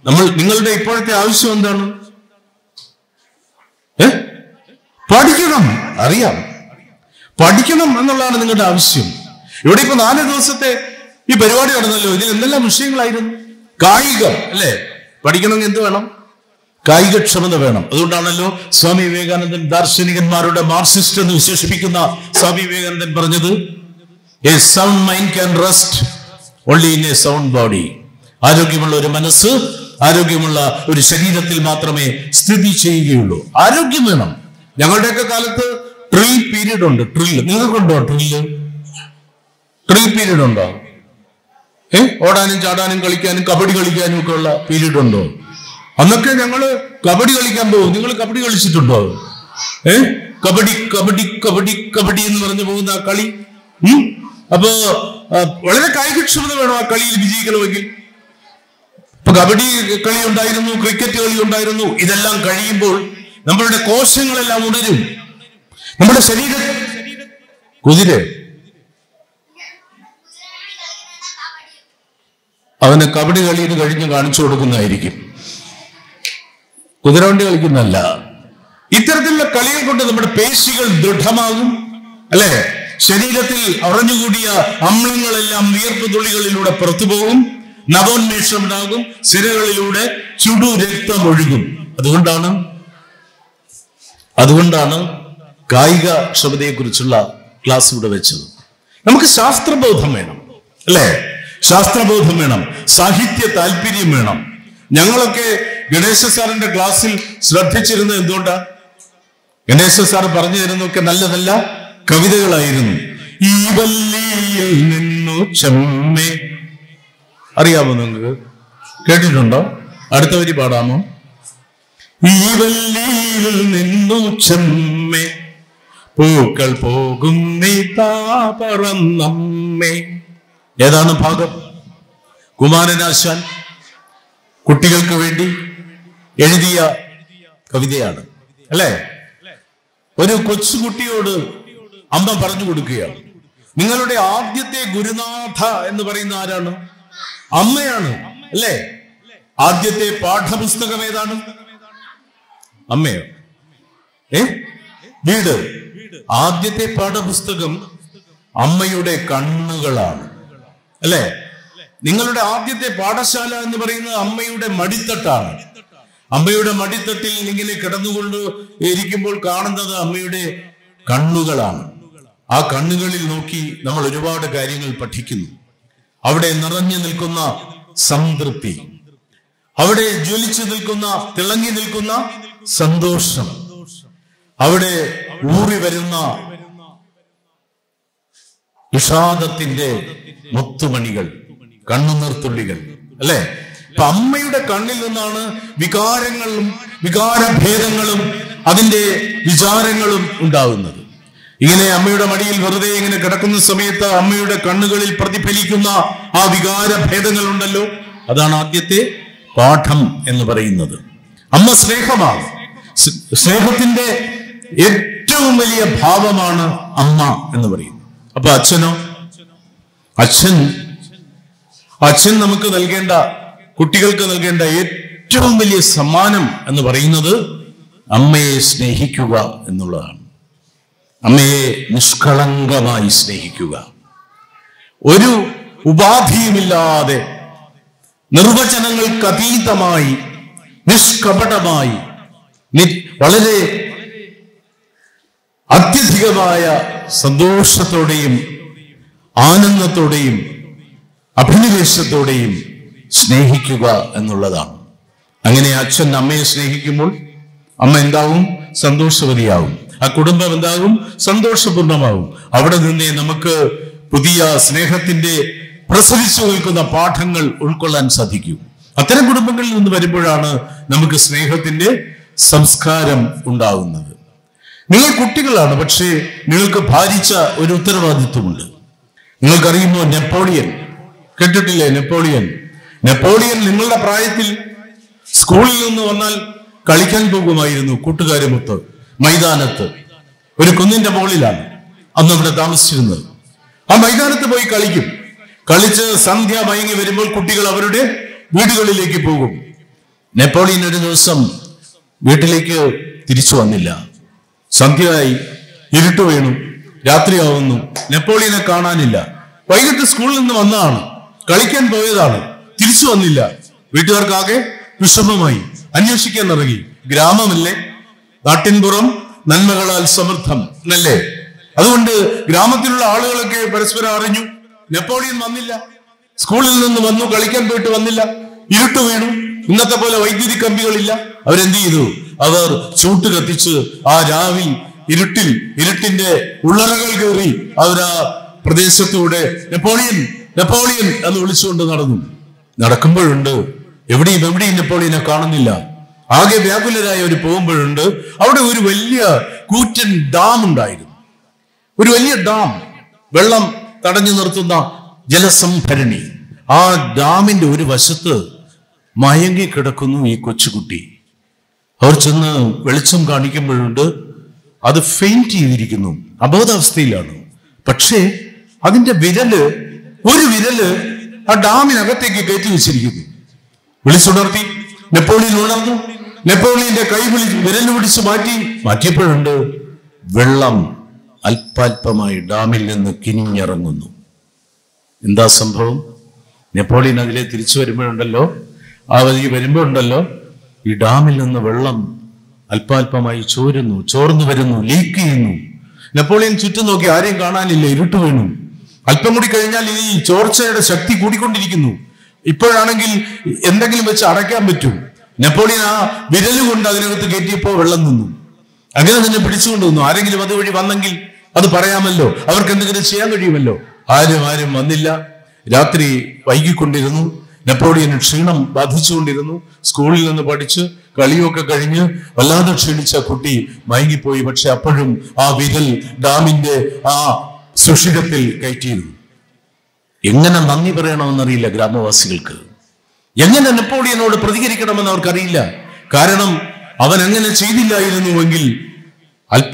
നമ്മൾ നിങ്ങളുടെ ഇപ്പോഴത്തെ ആവശ്യം എന്താണ്? ഏ പഠിക്കണം, അറിയാം, പഠിക്കണം എന്നുള്ളതാണ് നിങ്ങളുടെ ആവശ്യം. ഇവിടെ ഇപ്പൊ നാല് ദിവസത്തെ ഈ പരിപാടി നടന്നല്ലോ, ഇതിൽ എന്തെല്ലാം വിഷയങ്ങളായിരുന്നു? കായികം, അല്ലേ? പഠിക്കണമെങ്കിൽ എന്ത് വേണം? കായികക്ഷമത വേണം. അതുകൊണ്ടാണല്ലോ സ്വാമി വിവേകാനന്ദൻ ദാർശനികന്മാരുടെ മാർക്സിസ്റ്റ് എന്ന് വിശേഷിപ്പിക്കുന്ന സ്വാമി വിവേകാനന്ദൻ പറഞ്ഞത്, a sound mind can rest only in a sound body. ആരോഗ്യമുള്ള ഒരു മനസ്സ് ആരോഗ്യമുള്ള ഒരു ശരീരത്തിൽ മാത്രമേ സ്ഥിതി ചെയ്യുകയുള്ളൂ. ആരോഗ്യം വേണം. ഞങ്ങളുടെയൊക്കെ കാലത്ത് ട്രിൽ പീരീഡ് ഉണ്ട്. ട്രില്ല് നിങ്ങൾക്കുണ്ടോ? ട്രില്ല് ട്രിൽ പീരീഡ് ഉണ്ടോ? ഏ ഓടാനും ചാടാനും കളിക്കാനും കബഡി കളിക്കാനും ഒക്കെ ഉള്ള പീരീഡ് ഉണ്ടോ? അന്നൊക്കെ ഞങ്ങള് കബഡി കളിക്കാൻ പോകും. നിങ്ങൾ കബഡി കളിച്ചിട്ടുണ്ടോ? ഏ കബഡി കബഡി കബഡി കബഡി എന്ന് പറഞ്ഞു പോകുന്ന ആ കളി. ഉം അപ്പോ വളരെ കായികക്ഷമത വേണം ആ കളിയിൽ വിജയിക്കണമെങ്കിൽ. ഇപ്പൊ കബഡി കളി ഉണ്ടായിരുന്നു, ക്രിക്കറ്റ് കളി ഉണ്ടായിരുന്നു. ഇതെല്ലാം കഴിയുമ്പോൾ നമ്മളുടെ കോശങ്ങളെല്ലാം ഉണരും. നമ്മുടെ ശരീരം കുതിര അവന് കബഡി കളിയിൽ കഴിഞ്ഞ് കാണിച്ചു കൊടുക്കുന്നതായിരിക്കും, കുതിരവണ്ടി കളിക്കുന്നതല്ല. ഇത്തരത്തിലുള്ള കളികൾ കൊണ്ട് നമ്മുടെ പേശികൾ ദൃഢമാകും, അല്ലെ? ശരീരത്തിൽ അറഞ്ഞുകൂടിയ അമ്ലങ്ങളെല്ലാം വിയർപ്പ് തുള്ളികളിലൂടെ പുറത്തുപോകും, നവോന്മേഷം ഉണ്ടാകും, സിരകളിലൂടെ ചുടു രക്തം ഒഴുകും. അതുകൊണ്ടാണ് അതുകൊണ്ടാണ് കായിക ക്ഷമതയെക്കുറിച്ചുള്ള ക്ലാസ് ഇവിടെ വെച്ചത്. നമുക്ക് ശാസ്ത്രബോധം വേണം, അല്ലേ? ശാസ്ത്രബോധം വേണം, സാഹിത്യ താല്പര്യം വേണം. ഞങ്ങളൊക്കെ ഗണേശ സാറിന്റെ ക്ലാസ്സിൽ ശ്രദ്ധിച്ചിരുന്നത് എന്തുകൊണ്ടാ? ഗണേശ സാർ പറഞ്ഞു തരുന്നൊക്കെ നല്ല നല്ല കവിതകളായിരുന്നു. ഈ വല്ലിയിൽ നിന്നു ചെമ്മേ, അറിയാമോ നിങ്ങൾക്ക്? കേട്ടിട്ടുണ്ടോ? അടുത്ത വരി പാടാമോ? ഈ വല്ലിയിൽ നിന്നു ചെമ്മേ പൂക്കൾ പോകുന്നേ പറന്നമ്മേ. ഏതാണ് ഭാഗം? കുമാരനാശാൻ കുട്ടികൾക്ക് വേണ്ടി എഴുതിയ കവിതയാണ്, അല്ലേ? ഒരു കൊച്ചുകുട്ടിയോട് അമ്മ പറഞ്ഞു കൊടുക്കുകയാണ്, നിങ്ങളുടെ ആദ്യത്തെ ഗുരുനാഥ എന്ന് പറയുന്ന ആരാണ്? അമ്മയാണ്, അല്ലേ? ആദ്യത്തെ പാഠപുസ്തകം ഏതാണ്? അമ്മയോ? ഏ വീട്. ആദ്യത്തെ പാഠപുസ്തകം അമ്മയുടെ കണ്ണുകളാണ്, അല്ലേ? നിങ്ങളുടെ ആദ്യത്തെ പാഠശാല എന്ന് പറയുന്നത് അമ്മയുടെ മടിത്തട്ടാണ്. അമ്മയുടെ മടിത്തട്ടിൽ ഇങ്ങനെ കിടന്നുകൊണ്ട് ഇരിക്കുമ്പോൾ കാണുന്നത് അമ്മയുടെ കണ്ണുകളാണ്. ആ കണ്ണുകളിൽ നോക്കി നമ്മൾ ഒരുപാട് കാര്യങ്ങൾ പഠിക്കുന്നു. അവിടെ നിറഞ്ഞു നിൽക്കുന്ന സംതൃപ്തി, അവിടെ ജ്വലിച്ചു നിൽക്കുന്ന തിളങ്ങി നിൽക്കുന്ന സന്തോഷം, അവിടെ ഊറി വരുന്ന വിഷാദത്തിന്റെ മുത്തുമണികൾ, കണ്ണുനീർത്തുള്ളികൾ, അല്ലെ? അപ്പൊ അമ്മയുടെ കണ്ണിൽ നിന്നാണ് വികാരങ്ങളും വികാരഭേദങ്ങളും അതിന്റെ വിചാരങ്ങളും ഉണ്ടാകുന്നത്. ഇങ്ങനെ അമ്മയുടെ മടിയിൽ വെറുതെ ഇങ്ങനെ കിടക്കുന്ന സമയത്ത് അമ്മയുടെ കണ്ണുകളിൽ പ്രതിഫലിക്കുന്ന ആ വികാരഭേദങ്ങൾ ഉണ്ടല്ലോ, അതാണ് ആദ്യത്തെ പാഠം എന്ന് പറയുന്നത്. അമ്മ സ്നേഹമാണ്. സ്നേഹത്തിന്റെ ഏറ്റവും വലിയ ഭാവമാണ് അമ്മ എന്ന് പറയുന്നത്. അപ്പൊ അച്ഛനോ? അച്ഛൻ അച്ഛൻ നമുക്ക് നൽകേണ്ട, കുട്ടികൾക്ക് നൽകേണ്ട ഏറ്റവും വലിയ സമ്മാനം എന്ന് പറയുന്നത് അമ്മയെ സ്നേഹിക്കുക എന്നുള്ളതാണ്. അമ്മയെ നിഷ്കളങ്കമായി സ്നേഹിക്കുക, ഒരു ഉപാധിയുമില്ലാതെ, നിർവചനങ്ങൾക്കതീതമായി, നിഷ്കപടമായി, വളരെ അത്യധികമായ സന്തോഷത്തോടെയും ആനന്ദത്തോടെയും അഭിനിവേശത്തോടെയും സ്നേഹിക്കുക എന്നുള്ളതാണ്. അങ്ങനെ അച്ഛൻ അമ്മയെ സ്നേഹിക്കുമ്പോൾ അമ്മ എന്താവും? സന്തോഷവതിയാവും. ആ കുടുംബം എന്താകും? സന്തോഷപൂർണമാവും. അവിടെ നിന്നേ നമുക്ക് പുതിയ സ്നേഹത്തിന്റെ പ്രസവിച്ചു നിൽക്കുന്ന പാഠങ്ങൾ ഉൾക്കൊള്ളാൻ സാധിക്കും. അത്തരം കുടുംബങ്ങളിൽ നിന്ന് വരുമ്പോഴാണ് നമുക്ക് സ്നേഹത്തിന്റെ സംസ്കാരം ഉണ്ടാകുന്നത്. നിങ്ങൾ കുട്ടികളാണ്, പക്ഷേ നിങ്ങൾക്ക് ഭാരിച്ച ഒരു ഉത്തരവാദിത്വമുണ്ട്. നിങ്ങൾക്കറിയുമോ നെപ്പോളിയൻ? കേട്ടിട്ടില്ലേ? നെപ്പോളിയൻ നെപ്പോളിയൻ നിങ്ങളുടെ പ്രായത്തിൽ സ്കൂളിൽ നിന്ന് വന്നാൽ കളിക്കാൻ പോകുമായിരുന്നു കൂട്ടുകാരുമൊത്ത് മൈതാനത്ത്. ഒരു കുന്നിന്റെ മുകളിലാണ് അന്ന് അവിടെ താമസിച്ചിരുന്നത്. ആ മൈതാനത്ത് പോയി കളിക്കും. കളിച്ച് സന്ധ്യ മയങ്ങി വരുമ്പോൾ കുട്ടികൾ അവരുടെ വീടുകളിലേക്ക് പോകും. നെപ്പോളിയൻ ഒരു ദിവസം വീട്ടിലേക്ക് തിരിച്ചു വന്നില്ല. സന്ധ്യയായി, ഇരുട്ട് വീണു, രാത്രിയാവുന്നു. നെപ്പോളിയനെ കാണാനില്ല. വൈകിട്ട് സ്കൂളിൽ നിന്ന് വന്നതാണ്, കളിക്കാൻ പോയതാണ്, തിരിച്ചു വന്നില്ല. വീട്ടുകാർക്കാകെ വിഷമമായി. അന്വേഷിക്കാൻ ഇറങ്ങി. ഗ്രാമമല്ലേ, നാട്ടിൻപുറം നന്മകളാൽ സമൃദ്ധം എന്നല്ലേ. അതുകൊണ്ട് ഗ്രാമത്തിലുള്ള ആളുകളൊക്കെ പരസ്പരം അറിഞ്ഞു. നെപ്പോളിയൻ വന്നില്ല, സ്കൂളിൽ നിന്ന് വന്നു, കളിക്കാൻ പോയിട്ട് വന്നില്ല, ഇരുട്ട് വീണു, ഇന്നത്തെ പോലെ വൈദ്യുതി കമ്പികളില്ല. അവരെന്ത് ചെയ്തു? അവർ ചൂട്ട് കത്തിച്ച് ആ രാവിൽ ഇരുട്ടിൽ ഇരുട്ടിന്റെ ഉള്ളറകൾ കയറി അവർ ആ പ്രദേശത്തൂടെ നെപ്പോളിയൻ നെപ്പോളിയൻ എന്ന് വിളിച്ചുകൊണ്ട് നടന്നു. നടക്കുമ്പോഴുണ്ട് എവിടെയും എവിടെയും നെപ്പോളിയനെ കാണുന്നില്ല. ആകെ വ്യാകുലരായി അവർ പോകുമ്പോഴുണ്ട് അവിടെ ഒരു വലിയ കൂറ്റൻ ഡാം ഉണ്ടായിരുന്നു. ഒരു വലിയ ഡാം, വെള്ളം തടഞ്ഞു നിർത്തുന്ന ജലസംഭരണി. ആ ഡാമിന്റെ ഒരു വശത്ത് മയങ്ങി കിടക്കുന്നു ഈ കൊച്ചുകുട്ടി. അവർ ചെന്ന് വെളിച്ചം കാണിക്കുമ്പോഴുണ്ട് അത് ഫെയിന്റ് ചെയ്തിരിക്കുന്നു, അബോധാവസ്ഥയിലാണ്. പക്ഷേ അതിന്റെ വിരല്, ഒരു വിരല് ആ ഡാമിനകത്തേക്ക് കയറ്റി വെച്ചിരിക്കുന്നു. വിളിച്ചുണർത്തി. നെപ്പോളിയൻ ഉണർന്നു. നെപ്പോളിയന്റെ കൈ വിളിച്ച് വിരൽ പിടിച്ച് മാറ്റി മാറ്റിയപ്പോഴുണ്ട് വെള്ളം അല്പാൽപമായി ഡാമിൽ നിന്ന് കിനിഞ്ഞിറങ്ങുന്നു. എന്താ സംഭവം? നെപ്പോളിയൻ അതിലെ തിരിച്ചു വരുമ്പോഴുണ്ടല്ലോ, ആ വഴി വരുമ്പോ ഉണ്ടല്ലോ, ഈ ഡാമിൽ നിന്ന് വെള്ളം അല്പാൽപമായി ചോരുന്നു, ചോർന്നു വരുന്നു, ലീക്ക് ചെയ്യുന്നു. നെപ്പോളിയൻ ചുറ്റും നോക്കി, ആരെയും കാണാനില്ല, ഇരുട്ട് വീണു. അല്പം കൂടി കഴിഞ്ഞാൽ ഈ ചോർച്ചയുടെ ശക്തി കൂടിക്കൊണ്ടിരിക്കുന്നു. ഇപ്പോഴാണെങ്കിൽ എന്തെങ്കിലും വെച്ച് അടയ്ക്കാൻ പറ്റും. നെപ്പോളിയൻ ആ വിരല് കൊണ്ട് അതിനകത്ത് കയറ്റിയപ്പോൾ വെള്ളം നിന്നു. അങ്ങനെ തന്നെ പിടിച്ചുകൊണ്ട് നിന്നു. ആരെങ്കിലും അതുവഴി വന്നെങ്കിൽ അത് പറയാമല്ലോ, അവർക്ക് എന്തെങ്കിലും ചെയ്യാൻ കഴിയുമല്ലോ. ആരും ആരും വന്നില്ല. രാത്രി വൈകിക്കൊണ്ടിരുന്നു. നെപ്പോളിയന് ക്ഷീണം ബാധിച്ചുകൊണ്ടിരുന്നു. സ്കൂളിൽ നിന്ന് പഠിച്ച് കളിയൊക്കെ കഴിഞ്ഞ് വല്ലാതെ ക്ഷീണിച്ച കുട്ടി മയങ്ങിപ്പോയി. പക്ഷെ അപ്പോഴും ആ വിരൽ ഡാമിന്റെ ആ സുഷിരത്തിൽ കയറ്റിയിരുന്നു. എങ്ങനെ നന്ദി പറയണമെന്നറിയില്ല ഗ്രാമവാസികൾക്ക്. എങ്ങനെ നെപ്പോളിയനോട് പ്രതികരിക്കണമെന്ന് അവർക്കറിയില്ല. കാരണം അവൻ അങ്ങനെ ചെയ്തില്ലായിരുന്നുവെങ്കിൽ അല്പ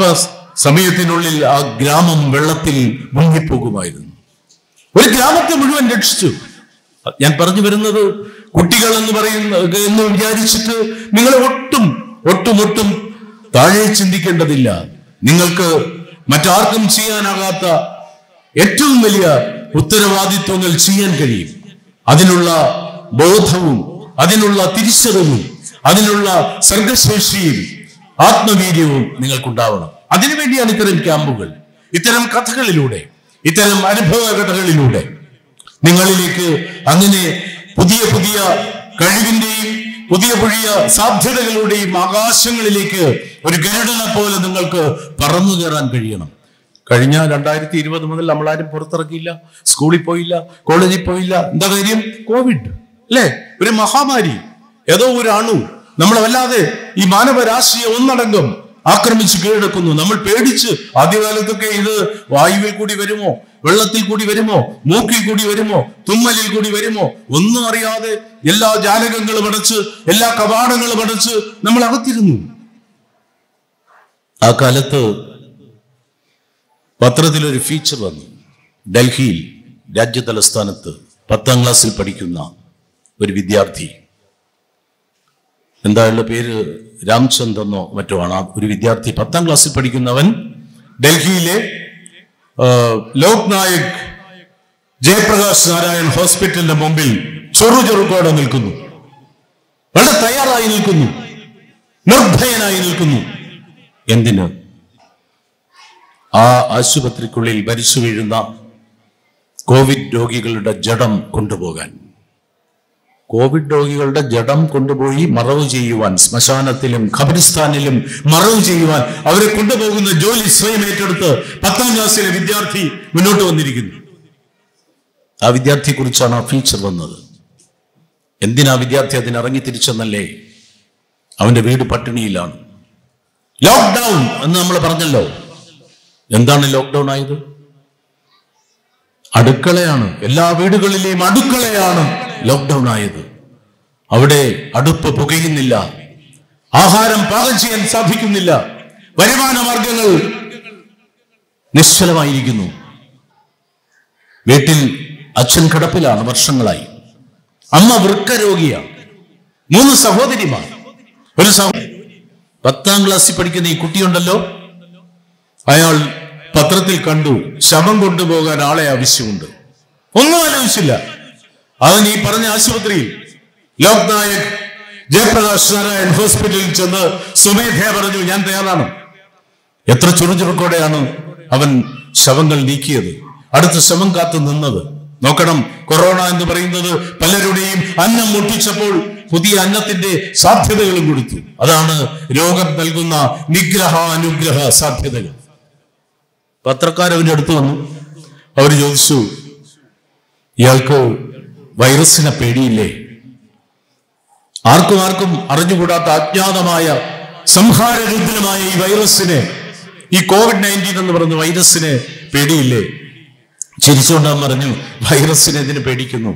സമയത്തിനുള്ളിൽ ആ ഗ്രാമം വെള്ളത്തിൽ മുങ്ങിപ്പോകുമായിരുന്നു. ഒരു ഗ്രാമത്തെ മുഴുവൻ രക്ഷിച്ചു. ഞാൻ പറഞ്ഞു വരുന്നത് കുട്ടികൾ എന്ന് പറയുന്ന എന്ന് വിചാരിച്ചിട്ട് നിങ്ങളെ ഒട്ടും ഒട്ടും ഒട്ടും താഴെ ചിന്തിക്കേണ്ടതില്ല. നിങ്ങൾക്ക് മറ്റാർക്കും ചെയ്യാനാകാത്ത ഏറ്റവും വലിയ ഉത്തരവാദിത്വങ്ങൾ ചെയ്യാൻ കഴിയും. അതിനുള്ള ബോധവും അതിനുള്ള തിരിച്ചറിവും അതിനുള്ള സർഗശേഷിയും ആത്മവീര്യവും നിങ്ങൾക്കുണ്ടാവണം. അതിനുവേണ്ടിയാണ് ഇത്തരം ക്യാമ്പുകൾ, ഇത്തരം കഥകളിലൂടെ, ഇത്തരം അനുഭവ കഥകളിലൂടെ നിങ്ങളിലേക്ക് അങ്ങനെ പുതിയ പുതിയ കഴിവിന്റെയും പുതിയ പുതിയ സാധ്യതകളുടെയും ആകാശങ്ങളിലേക്ക് ഒരു ഗരുഡനെ പോലെ നിങ്ങൾക്ക് പറന്നു കയറാൻ കഴിയണം. കഴിഞ്ഞ രണ്ടായിരത്തി ഇരുപത് മുതൽ നമ്മളാരും പുറത്തിറക്കിയില്ല, സ്കൂളിൽ പോയില്ല, കോളേജിൽ പോയില്ല. എന്താ കാര്യം? കോവിഡ് അല്ലേ, ഒരു മഹാമാരി, ഏതോ ഒരു അണു നമ്മളെ വല്ലാതെ ഈ മാനവരാശിയെ ഒന്നടങ്കം ആക്രമിച്ച് കീഴടക്കുന്നു. നമ്മൾ പേടിച്ച് ആദ്യകാലത്തൊക്കെ ഇത് വായുവിൽ കൂടി വരുമോ, വെള്ളത്തിൽ കൂടി വരുമോ, മൂക്കിൽ കൂടി വരുമോ, തുമ്മലിൽ കൂടി വരുമോ, ഒന്നും അറിയാതെ എല്ലാ ജാലകങ്ങളും അടച്ച് എല്ലാ കവാടങ്ങളും അടച്ച് നമ്മൾ അകത്തിരുന്നു. ആ കാലത്ത് പത്രത്തിലൊരു ഫീച്ചർ വന്നു. ഡൽഹിയിൽ, രാജ്യ തലസ്ഥാനത്ത്, പത്താം ക്ലാസ്സിൽ പഠിക്കുന്ന ഒരു വിദ്യാർത്ഥി, എന്തായാലും പേര് രാംചന്ദ്രനോ മറ്റോ ആണ്, ഒരു വിദ്യാർത്ഥി, പത്താം ക്ലാസ്സിൽ പഠിക്കുന്നവൻ ഡൽഹിയിലെ ലോക് നായക് ജയപ്രകാശ് നാരായൺ ഹോസ്പിറ്റലിന്റെ മുമ്പിൽ ചൊറു ചൊറുക്കോടെ നിൽക്കുന്നു. വളരെ തയ്യാറായി നിൽക്കുന്നു, നിർഭയനായി നിൽക്കുന്നു. എന്തിന്? ആ ആശുപത്രിക്കുള്ളിൽ മരിച്ചു വീഴുന്ന കോവിഡ് രോഗികളുടെ ജഡം കൊണ്ടുപോകാൻ, കോവിഡ് രോഗികളുടെ ജഡം കൊണ്ടുപോയി മറവ് ചെയ്യുവാൻ, ശ്മശാനത്തിലും ഖബരിസ്ഥാനിലും മറവ് ചെയ്യുവാൻ അവരെ കൊണ്ടുപോകുന്ന ജോലി സ്വയം ഏറ്റെടുത്ത് പത്താം ക്ലാസ്സിലെ വിദ്യാർത്ഥി മുന്നോട്ട് വന്നിരിക്കുന്നു. ആ വിദ്യാർത്ഥിയെ കുറിച്ചാണ് ആ ഫീച്ചർ വന്നത്. എന്തിനാ വിദ്യാർത്ഥി അതിനിറങ്ങി തിരിച്ചെന്നല്ലേ? അവന്റെ വീട് പട്ടിണിയിലാണ്. ലോക്ക്ഡൌൺ എന്ന് നമ്മൾ പറഞ്ഞല്ലോ. എന്താണ് ലോക്ക്ഡൌൺ ആയത്? അടുക്കളയാണ്, എല്ലാ വീടുകളിലെയും അടുക്കളയാണ് ലോക്ക്ഡൌൺ ആയത്. അവിടെ അടുപ്പ് പുകയുന്നില്ല, ആഹാരം പാകം ചെയ്യാൻ സാധിക്കുന്നില്ല, വരുമാന മാർഗങ്ങൾ നിശ്ചലമായിരിക്കുന്നു. വീട്ടിൽ അച്ഛൻ കിടപ്പിലാണ് വർഷങ്ങളായി, അമ്മ വൃക്കരോഗിയാണ്, മൂന്ന് സഹോദരിമാർ, ഒരു സഹോദരി. പത്താം ക്ലാസ്സിൽ പഠിക്കുന്ന ഈ കുട്ടിയുണ്ടല്ലോ, അയാൾ പത്രത്തിൽ കണ്ടു ശവം കൊണ്ടുപോകാൻ ആളെ ആവശ്യമുണ്ട്. ഒന്നും ആലോചിച്ചില്ല. അവൻ ഈ പറഞ്ഞ ആശുപത്രിയിൽ ലോക് നായക് ജയപ്രകാശ്വര ഹോസ്പിറ്റലിൽ ചെന്ന് സുമേധയ പറഞ്ഞു, ഞാൻ തയ്യാറാണ്. എത്ര ചുറുചുറുക്കോടെയാണ് അവൻ ശവങ്ങൾ നീക്കിയത്, അടുത്ത ശവം കാത്തു നിന്നത്. നോക്കണം, കൊറോണ എന്ന് പറയുന്നത് പലരുടെയും അന്നം മുട്ടിച്ചപ്പോൾ പുതിയ അന്നത്തിന്റെ സാധ്യതകളും കൊടുത്തു. അതാണ് രോഗം നൽകുന്ന നിഗ്രഹ അനുഗ്രഹ സാധ്യതകൾ. പത്രക്കാരവന്റെ അടുത്ത് വന്നു, അവർ ചോദിച്ചു, ഇയാൾക്ക് വൈറസിനെ പേടിയില്ലേ? ആർക്കും ആർക്കും അറിഞ്ഞുകൂടാത്ത അജ്ഞാതമായ സംഹാരരുദ്രമായ ഈ വൈറസിനെ, ഈ കോവിഡ് നയൻറ്റീൻ എന്ന് പറയുന്ന വൈറസിനെ പേടിയില്ലേ? ചിരിച്ചുകൊണ്ടാൻ പറഞ്ഞു, വൈറസിനെ ഇതിന് പേടിക്കുന്നു,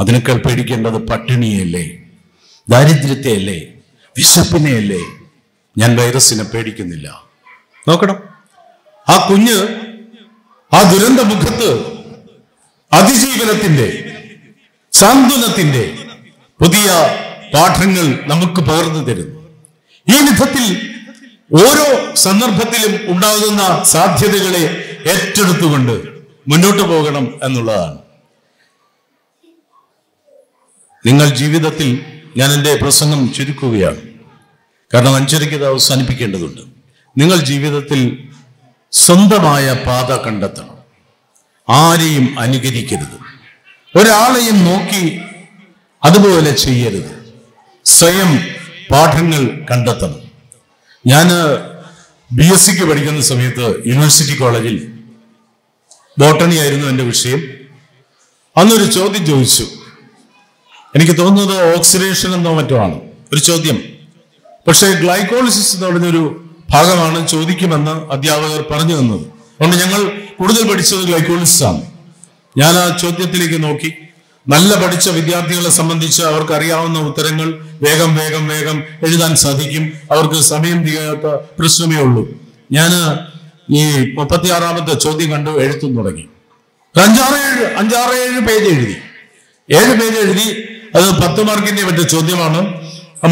അതിനേക്കാൾ പേടിക്കേണ്ടത് പട്ടിണിയല്ലേ, ദാരിദ്ര്യത്തെയല്ലേ, വിശപ്പിനെയല്ലേ. ഞാൻ വൈറസിനെ പേടിക്കുന്നില്ല. നോക്കണം, ആ കുഞ്ഞ് ആ ദുരന്ത മുഖത്ത് അതിജീവനത്തിന്റെ സാന്ത്വനത്തിന്റെ പുതിയ പാഠങ്ങൾ നമുക്ക് പകർന്നു തരുന്നു. ഈ വിധത്തിൽ ഓരോ സന്ദർഭത്തിലും ഉണ്ടാകുന്ന സാധ്യതകളെ ഏറ്റെടുത്തുകൊണ്ട് മുന്നോട്ട് പോകണം എന്നുള്ളതാണ്. നിങ്ങൾ ജീവിതത്തിൽ, ഞാൻ എൻ്റെ പ്രസംഗം ചുരുക്കുകയാണ്, കാരണം അഞ്ചരയ്ക്ക് ഇത് അവസാനിപ്പിക്കേണ്ടതുണ്ട്. നിങ്ങൾ ജീവിതത്തിൽ സ്വന്തമായ പാത കണ്ടെത്തണം. ആരെയും അനുകരിക്കരുത്, ഒരാളെയും നോക്കി അതുപോലെ ചെയ്യരുത്. സ്വയം പാഠങ്ങൾ കണ്ടെത്തണം. ഞാൻ ബി എസ് സിക്ക് പഠിക്കുന്ന സമയത്ത് യൂണിവേഴ്സിറ്റി കോളേജിൽ ബോട്ടണി ആയിരുന്നു എൻ്റെ വിഷയം. അന്നൊരു ചോദ്യം ചോദിച്ചു, എനിക്ക് തോന്നുന്നത് ഓക്സിഡേഷൻ എന്നോ മറ്റോ ആണ് ഒരു ചോദ്യം. പക്ഷേ ഗ്ലൈക്കോളിസിസ് എന്ന് പറഞ്ഞൊരു ഭാഗമാണ് ചോദിക്കുമെന്ന് അധ്യാപകർ പറഞ്ഞു തന്നത്. അതുകൊണ്ട് ഞങ്ങൾ കൂടുതൽ പഠിച്ചത് ഗ്ലൈക്കോളിസിസ് ആണ്. ഞാൻ ആ ചോദ്യത്തിലേക്ക് നോക്കി. നല്ല പഠിച്ച വിദ്യാർത്ഥികളെ സംബന്ധിച്ച് അവർക്ക് അറിയാവുന്ന ഉത്തരങ്ങൾ വേഗം വേഗം വേഗം എഴുതാൻ സാധിക്കും, അവർക്ക് സമയം തികയാത്ത പ്രശ്നമേ ഉള്ളൂ. ഞാൻ ഈ മുപ്പത്തി ആറാമത്തെ ചോദ്യം കണ്ട് എഴുത്തു തുടങ്ങി. അഞ്ചാറേഴ് അഞ്ചാറേഴ് പേജ് എഴുതി, ഏഴ് പേജ് എഴുതി. അത് പത്ത് മാർക്കിന്റെ മറ്റേ ചോദ്യമാണ്.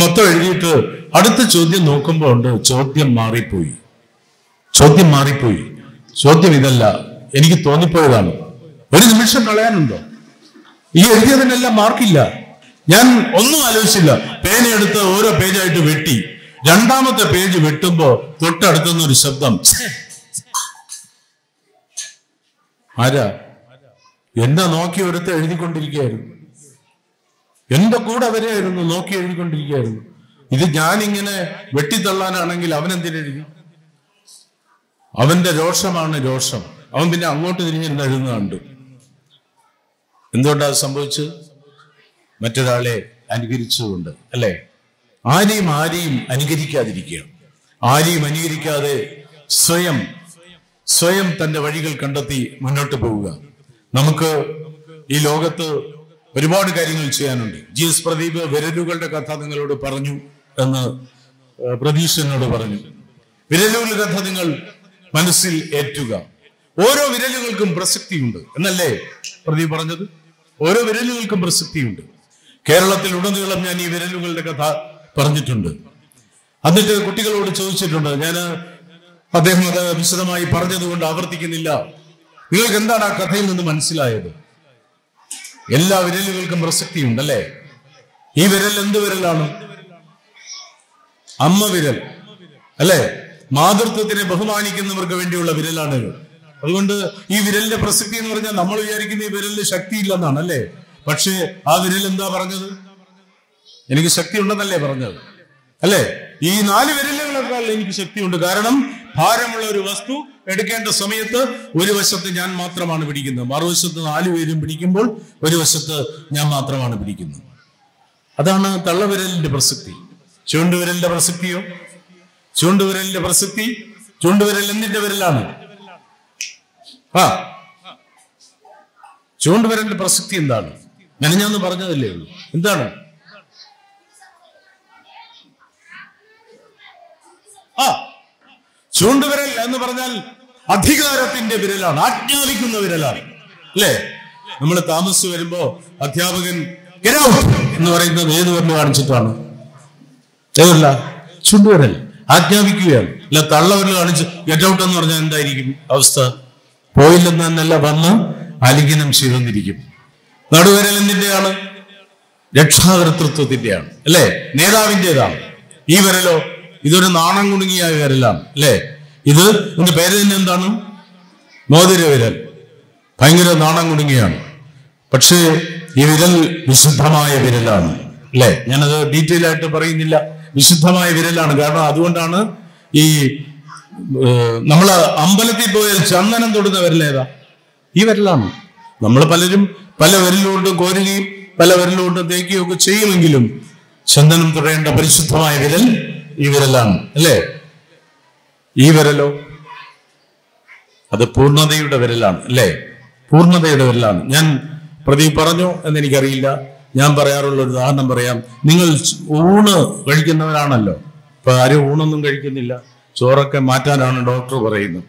മൊത്തം എഴുതിയിട്ട് അടുത്ത ചോദ്യം നോക്കുമ്പോൾ ഉണ്ട്, ചോദ്യം മാറിപ്പോയി, ചോദ്യം മാറിപ്പോയി, ചോദ്യം ഇതല്ല, എനിക്ക് തോന്നിപ്പോയതാണ്. ഒരു നിമിഷം കളയാനുണ്ടോ? ഈ എഴുതിയതിനെല്ലാം മാർക്കില്ല. ഞാൻ ഒന്നും ആലോചിച്ചില്ല. പേനയെടുത്ത് ഓരോ പേജായിട്ട് വെട്ടി. രണ്ടാമത്തെ പേജ് വെട്ടുമ്പോ തൊട്ടടുത്തുനിന്ന് ഒരു ശബ്ദം. ആരാ? എന്നെ നോക്കി ഒരുത്ത് എഴുതിക്കൊണ്ടിരിക്കുകയായിരുന്നു. എന്റെ കൂടെ അവരെയായിരുന്നു നോക്കി എഴുതിക്കൊണ്ടിരിക്കുകയായിരുന്നു. ഇത് ഞാനിങ്ങനെ വെട്ടിത്തള്ളാനാണെങ്കിൽ അവനെന്തിനെഴുതി? അവന്റെ രോഷമാണ് രോഷം. അവൻ പിന്നെ അങ്ങോട്ട് തിരിഞ്ഞിരുന്ന് എഴുതുന്നുണ്ട്. എന്തുകൊണ്ടാണ് സംഭവിച്ചത്? മറ്റൊരാളെ അനുകരിച്ചതുകൊണ്ട് അല്ലേ? ആരെയും ആരെയും അനുകരിക്കാതിരിക്കുക. ആരെയും അനുകരിക്കാതെ സ്വയം സ്വയം തൻ്റെ വഴികൾ കണ്ടെത്തി മുന്നോട്ട് പോവുക. നമുക്ക് ഈ ലോകത്ത് ഒരുപാട് കാര്യങ്ങൾ ചെയ്യാനുണ്ട്. ജി എസ് പ്രദീപ് വിരലുകളുടെ കഥ നിങ്ങളോട് പറഞ്ഞു എന്ന് പ്രതീക്ഷനോട് പറഞ്ഞു. വിരലുകളുടെ കഥ നിങ്ങൾ മനസ്സിൽ ഏറ്റുക. ഓരോ വിരലുകൾക്കും പ്രസക്തിയുണ്ട് എന്നല്ലേ പ്രദീപ് പറഞ്ഞത്? ഓരോ വിരലുകൾക്കും പ്രസക്തിയുണ്ട്. കേരളത്തിൽ ഉടനീളം ഞാൻ ഈ വിരലുകളുടെ കഥ പറഞ്ഞിട്ടുണ്ട്. എന്നിട്ട് കുട്ടികളോട് ചോദിച്ചിട്ടുണ്ട്. ഞാൻ അദ്ദേഹം അത് വിശദമായി പറഞ്ഞതുകൊണ്ട് ആവർത്തിക്കുന്നില്ല. നിങ്ങൾക്ക് എന്താണ് ആ കഥയിൽ നിന്ന് മനസ്സിലായത്? എല്ലാ വിരലുകൾക്കും പ്രസക്തിയുണ്ട് അല്ലേ? ഈ വിരൽ എന്ത് വിരലാണ്? അമ്മ വിരൽ അല്ലേ? മാതൃത്വത്തിനെ ബഹുമാനിക്കുന്നവർക്ക് വേണ്ടിയുള്ള വിരലാണ്. അതുകൊണ്ട് ഈ വിരലിന്റെ പ്രസക്തി എന്ന് പറഞ്ഞാൽ നമ്മൾ വിചാരിക്കുന്ന ഈ വിരലിന് ശക്തിയില്ലെന്നാണ് അല്ലേ? പക്ഷേ ആ വിരൽ എന്താ പറഞ്ഞത്? എനിക്ക് ശക്തി ഉണ്ടെന്നല്ലേ പറഞ്ഞത് അല്ലേ? ഈ നാല് വിരലുകളെക്കാൾ എനിക്ക് ശക്തിയുണ്ട്. കാരണം ഭാരമുള്ള ഒരു വസ്തു എടുക്കേണ്ട സമയത്ത് ഒരു വശത്ത് ഞാൻ മാത്രമാണ് പിടിക്കുന്നത്, മറുവശത്ത് നാലു പേരും പിടിക്കുമ്പോൾ ഒരു വശത്ത് ഞാൻ മാത്രമാണ് പിടിക്കുന്നത്. അതാണ് തള്ളവിരലിന്റെ പ്രസക്തി. ചൂണ്ടുവിരലിന്റെ പ്രസക്തിയോ? ചൂണ്ടുവിരലിന്റെ പ്രസക്തി, ചൂണ്ടുവിരൽ എന്നിന്റെ വിരലാണ്. ആ ചൂണ്ടുവിരലിന്റെ പ്രസക്തി എന്താണ്? ഞാൻ ഞാൻ പറഞ്ഞതല്ലേ ഉള്ളൂ. എന്താണ്? ആ ചൂണ്ടുവിരൽ എന്ന് പറഞ്ഞാൽ അധികാരത്തിന്റെ വിരലാണ്, ആജ്ഞാപിക്കുന്ന വിരലാണ് അല്ലേ? നമ്മൾ താമസിച്ച് വരുമ്പോ അധ്യാപകൻ എന്ന് പറയുന്നത് ഏത് വരണം കാണിച്ചിട്ടാണ്? ഏതല്ല, ചൂണ്ടുവിരൽ ആജ്ഞാപിക്കുകയാണ്. അല്ല തള്ളവരൽ കാണിച്ച് ഗെറ്റ് ഔട്ട് എന്ന് പറഞ്ഞാൽ എന്തായിരിക്കും അവസ്ഥ? പോയില്ലെന്ന് തന്നെയല്ല, വന്ന് ആലിംഗനം ചെയ്തെന്നിരിക്കും. നടുവിരൽ എന്തിന്റെയാണ്? രക്ഷാകർതൃത്വത്തിന്റെയാണ് അല്ലെ, നേതാവിൻ്റെതാണ്. ഈ വിരലോ ഇതൊരു നാണം കുടുങ്ങിയ വിരലാണ് അല്ലെ. ഇത് ഇതിന്റെ പേര് തന്നെ എന്താണ്? മോതിര വിരൽ. ഭയങ്കര നാണം കുടുങ്ങിയാണ്. പക്ഷേ ഈ വിരൽ വിശുദ്ധമായ വിരലാണ് അല്ലെ. ഞാനത് ഡീറ്റെയിൽ ആയിട്ട് പറയുന്നില്ല, വിശുദ്ധമായ വിരലാണ്. കാരണം അതുകൊണ്ടാണ് ഈ നമ്മള് അമ്പലത്തിൽ പോയാൽ ചന്ദനം തൊടുന്ന വിരലേതാ? ഈ വിരലാണ്. നമ്മൾ പലരും പല വിരലുകൊണ്ടും കോരുകയും പല വിരലുകൊണ്ടും തേക്കുകയും ഒക്കെ ചെയ്യുമെങ്കിലും ചന്ദനം തൊടേണ്ട പരിശുദ്ധമായ വിരൽ ഈ വിരലാണ് അല്ലേ. ഈ വിരലോ അത് പൂർണ്ണതയുടെ വിരലാണ് അല്ലേ, പൂർണ്ണതയുടെ വിരലാണ്. ഞാൻ പ്രദീപ് പറഞ്ഞോ എന്നെനിക്കറിയില്ല, ഞാൻ പറയാറുള്ള ഒരു ഉദാഹരണം പറയാം. നിങ്ങൾ ഊണ് കഴിക്കുന്നവരാണല്ലോ. ഇപ്പൊ ആരും ഊണൊന്നും കഴിക്കുന്നില്ല, ചോറൊക്കെ മാറ്റാനാണ് ഡോക്ടർ പറയുന്നത്.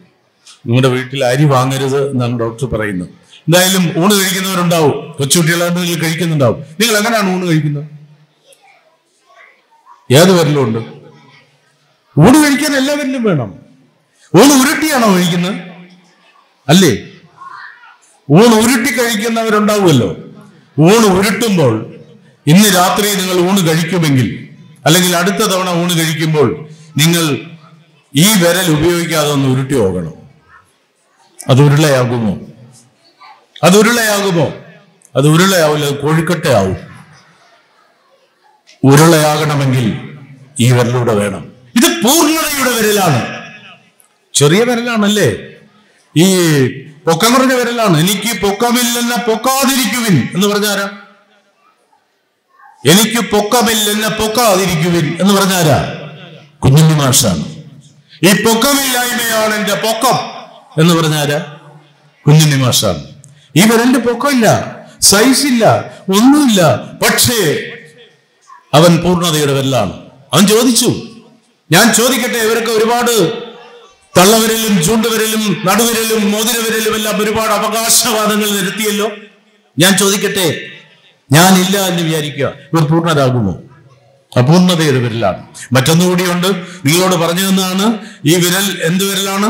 നിങ്ങളുടെ വീട്ടിൽ അരി വാങ്ങരുത് എന്നാണ് ഡോക്ടർ പറയുന്നത്. എന്തായാലും ഊണ് കഴിക്കുന്നവരുണ്ടാവും, കൊച്ചുകുട്ടികളായിട്ട് നിങ്ങൾ കഴിക്കുന്നുണ്ടാവും. നിങ്ങൾ എങ്ങനെയാണ് ഊണ് കഴിക്കുന്നത്? ഏത് വിരലുണ്ട്? ഊണ് കഴിക്കാൻ എല്ലാവരിലും വേണം. ഊണ് ഉരുട്ടിയാണോ കഴിക്കുന്നത്? അല്ലേ. ഊണ് ഉരുട്ടി കഴിക്കുന്നവരുണ്ടാവുമല്ലോ. ഊണ് ഉരുട്ടുമ്പോൾ ഇന്ന് രാത്രി നിങ്ങൾ ഊണ് കഴിക്കുമെങ്കിൽ അല്ലെങ്കിൽ അടുത്ത തവണ ഊണ് കഴിക്കുമ്പോൾ നിങ്ങൾ ഈ വിരൽ ഉപയോഗിക്കാതെ ഒന്ന് ഉരുട്ടി പോകണം. അത് ഉരുളയാകുമോ? അത് ഉരുളയാകുമോ? അത് ഉരുളയാവില്ല, അത് കോഴിക്കട്ടയാവും. ഉരുളയാകണമെങ്കിൽ ഈ വിരലൂടെ വേണം. ഇത് പൂർണ്ണതയുടെ വിരലാണ്. ചെറിയ വിരലാണല്ലേ, ഈ പൊക്കം കുറഞ്ഞ വിരലാണ്. എനിക്ക് പൊക്കമില്ലെന്ന പൊക്കാതിരിക്കുവിൻ എന്ന് പറഞ്ഞാരാ? എനിക്ക് പൊക്കമില്ലെന്ന പൊക്കാതിരിക്കുവിൻ എന്ന് പറഞ്ഞാരാ? കുഞ്ഞുണ്ണി മാഷാണ്. ഈ പൊക്കമില്ലായ്മയാണ് എന്റെ പൊക്കം എന്ന് പറഞ്ഞാരാ? കുഞ്ഞുണ്ണി മാഷാണ്. ഈ വിരലിന്റെ പൊക്കമില്ല, സൈസില്ല, ഒന്നുമില്ല. പക്ഷേ അവൻ പൂർണ്ണതയുടെ വിരലാണ്. അവൻ ചോദിച്ചു. ഞാൻ ചോദിക്കട്ടെ, ഇവരൊക്കെ ഒരുപാട് തള്ളവിരലും ചൂണ്ടുവിരലും നടുവിരലും മോതിരവിരലും എല്ലാം ഒരുപാട് അവകാശവാദങ്ങൾ നിരത്തിയല്ലോ. ഞാൻ ചോദിക്കട്ടെ, ഞാനില്ല എന്ന് വിചാരിക്കുക, ഇവർ പൂർണ്ണരാകുമോ? അപൂർണതയുടെ വിരലാണ്. മറ്റൊന്നുകൂടിയുണ്ട്, നിങ്ങളോട് പറഞ്ഞു തന്നാണ്. ഈ വിരൽ എന്ത് വിരലാണ്?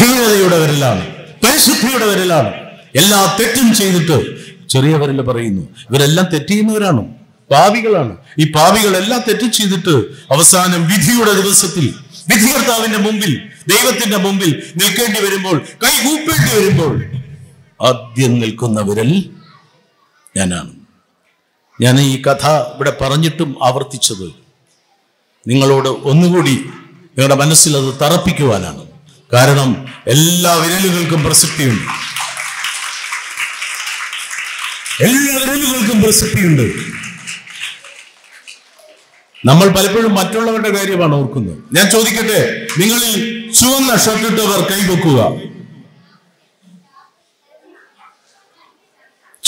ധീരതയുടെ വിരലാണ്, പരിശുദ്ധിയുടെ വിരലാണ്. എല്ലാ തെറ്റും ചെയ്തിട്ട് ചെറിയ വിരൽ പറയുന്നു. ഇവരെല്ലാം തെറ്റിയുന്നവരാണ്, പാപികളാണ്. ഈ പാപികൾ എല്ലാം തെറ്റ് ചെയ്തിട്ട് അവസാനം വിധിയുടെ ദിവസത്തിൽ, വിധികർത്താവിന്റെ മുമ്പിൽ, ദൈവത്തിന്റെ മുമ്പിൽ നിൽക്കേണ്ടി വരുമ്പോൾ, കൈകൂപ്പേണ്ടി വരുമ്പോൾ ആദ്യം നിൽക്കുന്ന വിരൽ ഞാനാണ്. ഞാൻ ഈ കഥ ഇവിടെ പറഞ്ഞിട്ടും ആവർത്തിച്ചത് നിങ്ങളോട് ഒന്നുകൂടി നിങ്ങളുടെ മനസ്സിൽ അത് തറപ്പിക്കുവാനാണ്. കാരണം എല്ലാ വിരലുകൾക്കും പ്രസക്തിയുണ്ട്, എല്ലാ വിരലുകൾക്കും പ്രസക്തിയുണ്ട്. നമ്മൾ പലപ്പോഴും മറ്റുള്ളവരുടെ കാര്യമാണ് ഓർക്കുന്നത്. ഞാൻ ചോദിക്കട്ടെ, നിങ്ങളിൽ ചുവന്ന ഷർട്ടിട്ടവർ കൈവെക്കുക.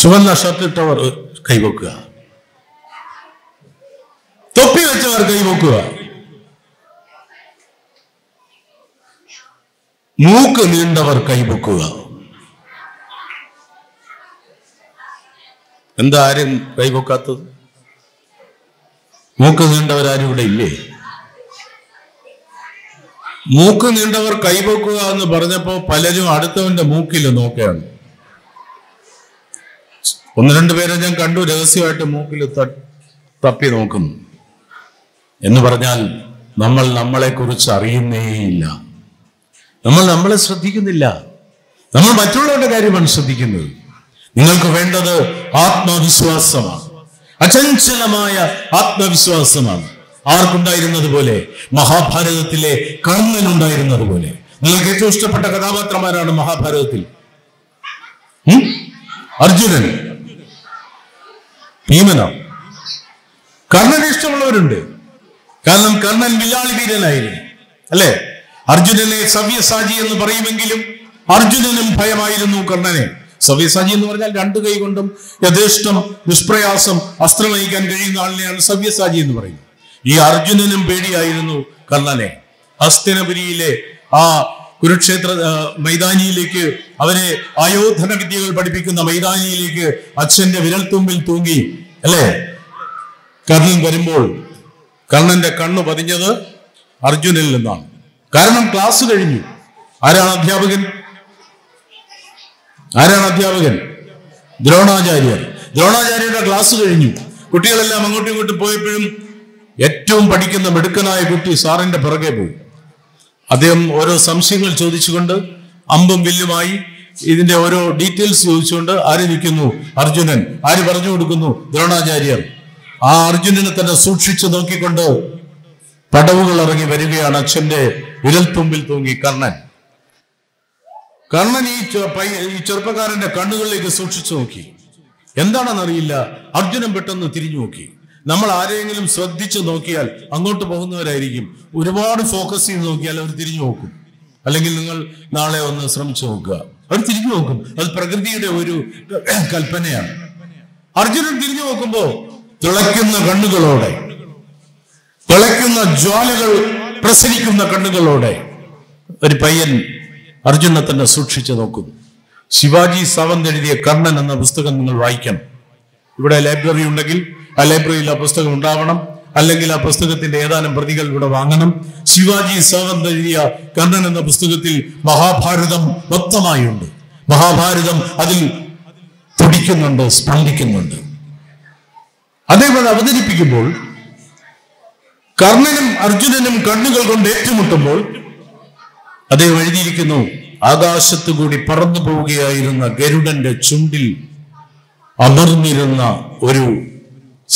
ചുവന്ന ഷർട്ടിട്ടവർ കൈവെക്കുക. തൊപ്പി വെച്ചവർ കൈവെക്കുക. മൂക്ക് നീണ്ടവർ കൈവെക്കുക. എന്താ ആരും കൈവെക്കാത്തത്? മൂക്ക് നീണ്ടവരാരും ഇവിടെ ഇല്ലേ? മൂക്ക് നീണ്ടവർ കൈവെക്കുക എന്ന് പറഞ്ഞപ്പോ പലരും അടുത്തവന്റെ മൂക്കിൽ നോക്കുകയാണ്. ഒന്ന് രണ്ടു പേരെ ഞാൻ കണ്ടു രഹസ്യമായിട്ട് മൂക്കിൽ തപ്പി നോക്കുന്നു. എന്ന് പറഞ്ഞാൽ നമ്മൾ നമ്മളെ കുറിച്ച് അറിയുന്നേയില്ല, നമ്മൾ നമ്മളെ ശ്രദ്ധിക്കുന്നില്ല, നമ്മൾ മറ്റുള്ളവരുടെ കാര്യമാണ് ശ്രദ്ധിക്കുന്നത്. നിങ്ങൾക്ക് വേണ്ടത് ആത്മവിശ്വാസമാണ്, അചഞ്ചലമായ ആത്മവിശ്വാസമാണ്. ആർക്കുണ്ടായിരുന്നത് പോലെ? മഹാഭാരതത്തിലെ കർണനുണ്ടായിരുന്നത് പോലെ. നിങ്ങൾക്ക് ഏറ്റവും ഇഷ്ടപ്പെട്ട കഥാപാത്രന്മാരാണ് മഹാഭാരതത്തിൽ അർജുനൻ, ഭീമനോ? കർണന് ഇഷ്ടമുള്ളവരുണ്ട്. കാരണം കർണൻ വില്ലാളി വീരനായിരുന്നു അല്ലെ. അർജുനനെ സവ്യസാചി എന്ന് പറയുമെങ്കിലും അർജുനനും ഭയമായിരുന്നു കർണനെ. സവ്യസാചി എന്ന് പറഞ്ഞാൽ രണ്ടു കൈ കൊണ്ടും യഥേഷ്ടം നിഷ്പ്രയാസം അസ്ത്രം വഹിക്കാൻ കഴിയുന്ന ആളിനെയാണ് സവ്യസാചി എന്ന് പറയുന്നത്. ഈ അർജുനനും പേടിയായിരുന്നു കർണനെ. ഹസ്തിനപുരിയിലെ ആ കുരുക്ഷേത്ര മൈതാനിയിലേക്ക് അവരെ ആയോധന വിദ്യകൾ പഠിപ്പിക്കുന്ന മൈതാനിയിലേക്ക് അച്ഛന്റെ വിരൽത്തുമ്പിൽ തൂങ്ങി അല്ലേ കർണൻ വരുമ്പോൾ കർണന്റെ കണ്ണു പതിഞ്ഞത് അർജുനനിൽ നിന്നാണ്. കാരണം ക്ലാസ് കഴിഞ്ഞു. ആരാണ് അധ്യാപകൻ? ആരാണ് അധ്യാപകൻ? ദ്രോണാചാര്യർ. ദ്രോണാചാര്യയുടെ ക്ലാസ് കഴിഞ്ഞു. കുട്ടികളെല്ലാം അങ്ങോട്ടും ഇങ്ങോട്ടും പോയപ്പോഴും ഏറ്റവും പഠിക്കുന്ന മിടുക്കനായ കുട്ടി സാറിന്റെ പിറകെ പോയി. അദ്ദേഹം ഓരോ സംശയങ്ങൾ ചോദിച്ചുകൊണ്ട് അമ്പും വില്ലുമായി ഇതിന്റെ ഓരോ ഡീറ്റെയിൽസ് ചോദിച്ചുകൊണ്ട് ആര് നിൽക്കുന്നു? അർജുനൻ. ആര് പറഞ്ഞു കൊടുക്കുന്നു? ദ്രോണാചാര്യർ. ആ അർജുനനെ തന്നെ സൂക്ഷിച്ചു നോക്കിക്കൊണ്ട് പടവുകൾ ഇറങ്ങി വരികയാണ്. അച്ഛന്റെ വിരൽത്തുമ്പിൽ തൂങ്ങി കർണൻ. കർണൻ ഈ ചെറുപ്പക്കാരന്റെ കണ്ണുകളിലേക്ക് സൂക്ഷിച്ചു നോക്കി. എന്താണെന്നറിയില്ല, അർജുനൻ പെട്ടെന്ന് തിരിഞ്ഞു നോക്കി. നമ്മൾ ആരെങ്കിലും ശ്രദ്ധിച്ചു നോക്കിയാൽ അങ്ങോട്ട് പോകുന്നവരായിരിക്കും, ഒരുപാട് ഫോക്കസ് ചെയ്ത് നോക്കിയാൽ അവർ തിരിഞ്ഞു നോക്കും. അല്ലെങ്കിൽ നിങ്ങൾ നാളെ ഒന്ന് ശ്രമിച്ചു നോക്കുക, അവർ തിരിഞ്ഞു നോക്കും. അത് പ്രകൃതിയുടെ ഒരു കൽപ്പനയാണ്. അർജുനൻ തിരിഞ്ഞു നോക്കുമ്പോ തിളയ്ക്കുന്ന കണ്ണുകളോടെ, തിളയ്ക്കുന്ന ജ്വാലകൾ പ്രസരിക്കുന്ന കണ്ണുകളോടെ ഒരു പയ്യൻ അർജുനെ തന്നെ സൂക്ഷിച്ചു നോക്കുന്നു. ശിവാജി സാവന്ത് എഴുതിയ കർണൻ എന്ന പുസ്തകം നിങ്ങൾ വായിക്കണം. ഇവിടെ ലൈബ്രറി ഉണ്ടെങ്കിൽ ആ ലൈബ്രറിയിൽ ആ പുസ്തകം ഉണ്ടാവണം, അല്ലെങ്കിൽ ആ പുസ്തകത്തിന്റെ ഏതാനും പ്രതികൾ ഇവിടെ വാങ്ങണം. ശിവാജി സാവന്ത് എഴുതിയ കർണൻ എന്ന പുസ്തകത്തിൽ മഹാഭാരതം മൊത്തമായി ഉണ്ട്. മഹാഭാരതം അതിൽ തുടിക്കുന്നുണ്ട്, സ്പന്ദിക്കുന്നുണ്ട്. അതേപോലെ അവതരിപ്പിക്കുമ്പോൾ കർണനും അർജുനനും കണ്ണുകൾ കൊണ്ട് ഏറ്റുമുട്ടുമ്പോൾ അദ്ദേഹം എഴുതിയിരിക്കുന്നു, ആകാശത്തുകൂടി പറന്നു പോവുകയായിരുന്ന ഗരുഡന്റെ ചുണ്ടിൽ അമർന്നിരുന്ന ഒരു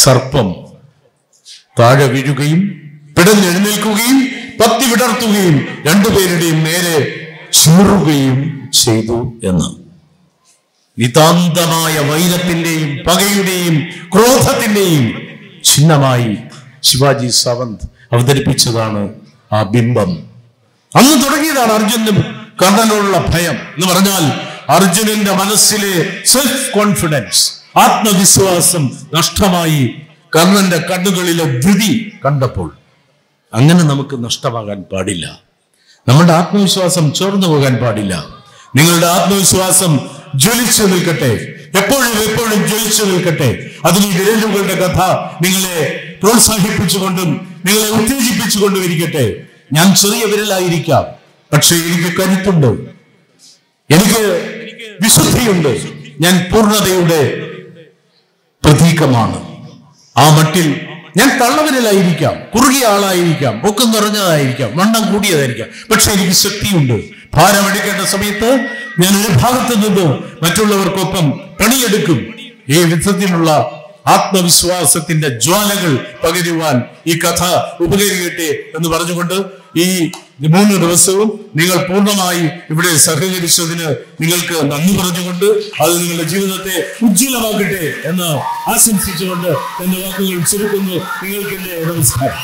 സർപ്പം താഴെ വീഴുകയും പിടഞ്ഞെഴുന്നേൽക്കുകയും പത്തി വിടർത്തുകയും രണ്ടുപേരുടെയും നേരെ ചൂറുകയും ചെയ്തു എന്ന്. നിതാന്തമായ വൈരത്തിന്റെയും പകയുടെയും ക്രോധത്തിന്റെയും ചിഹ്നമായി ശിവാജി സാവന്ത് അവതരിപ്പിച്ചതാണ് ആ ബിംബം. അന്ന് തുടങ്ങിയതാണ് അർജുനൻ കർണനോടുള്ള ഭയം എന്ന് പറഞ്ഞാൽ അർജുനന്റെ മനസ്സിലെ സെൽഫ് കോൺഫിഡൻസ്, ആത്മവിശ്വാസം നഷ്ടമായി കർണന്റെ കണ്ണുകളിലെ ധൃതി കണ്ടപ്പോൾ. അങ്ങനെ നമുക്ക് നഷ്ടമാകാൻ പാടില്ല, നമ്മുടെ ആത്മവിശ്വാസം ചോർന്നു പോകാൻ പാടില്ല. നിങ്ങളുടെ ആത്മവിശ്വാസം ജ്വലിച്ചു നിൽക്കട്ടെ, എപ്പോഴും എപ്പോഴും ജ്വലിച്ചു നിൽക്കട്ടെ. അതിന് വിരലുകളുടെ കഥ നിങ്ങളെ പ്രോത്സാഹിപ്പിച്ചുകൊണ്ടും നിങ്ങളെ ഉത്തേജിപ്പിച്ചുകൊണ്ടും ഇരിക്കട്ടെ. ഞാൻ ചെറിയ വിരലായിരിക്കാം, പക്ഷെ എനിക്ക് കരുത്തുണ്ട്, എനിക്ക് വിശുദ്ധിയുണ്ട്, ഞാൻ പൂർണ്ണതയുടെ പ്രതീകമാണ്. ആ മട്ടിൽ ഞാൻ തള്ളവിരലായിരിക്കാം, കുറുകിയ ആളായിരിക്കാം, പൊക്കം നിറഞ്ഞതായിരിക്കാം, വണ്ണം കൂടിയതായിരിക്കാം, പക്ഷെ എനിക്ക് ശക്തിയുണ്ട്. ഭാരമെടുക്കേണ്ട സമയത്ത് ഞാൻ ഒരു ഭാഗത്ത് നിന്ന് മറ്റുള്ളവർക്കൊപ്പം പണിയെടുക്കും. ഈ വിധത്തിലുള്ള ആത്മവിശ്വാസത്തിന്റെ ജ്വാലകൾ പകരുവാൻ ഈ കഥ ഉപകരിക്കട്ടെ എന്ന് പറഞ്ഞുകൊണ്ട് ഈ മൂന്ന് ദിവസവും നിങ്ങൾ പൂർണ്ണമായി ഇവിടെ സഹകരിച്ചതിന് നിങ്ങൾക്ക് നന്ദി പറഞ്ഞുകൊണ്ട് അത് നിങ്ങളുടെ ജീവിതത്തെ ഉജ്ജ്വലമാക്കട്ടെ എന്ന് ആശംസിച്ചുകൊണ്ട് എന്റെ വാക്കുകൾ ചുരുക്കുന്നു. നിങ്ങൾക്കെന്റെ നമസ്കാരം.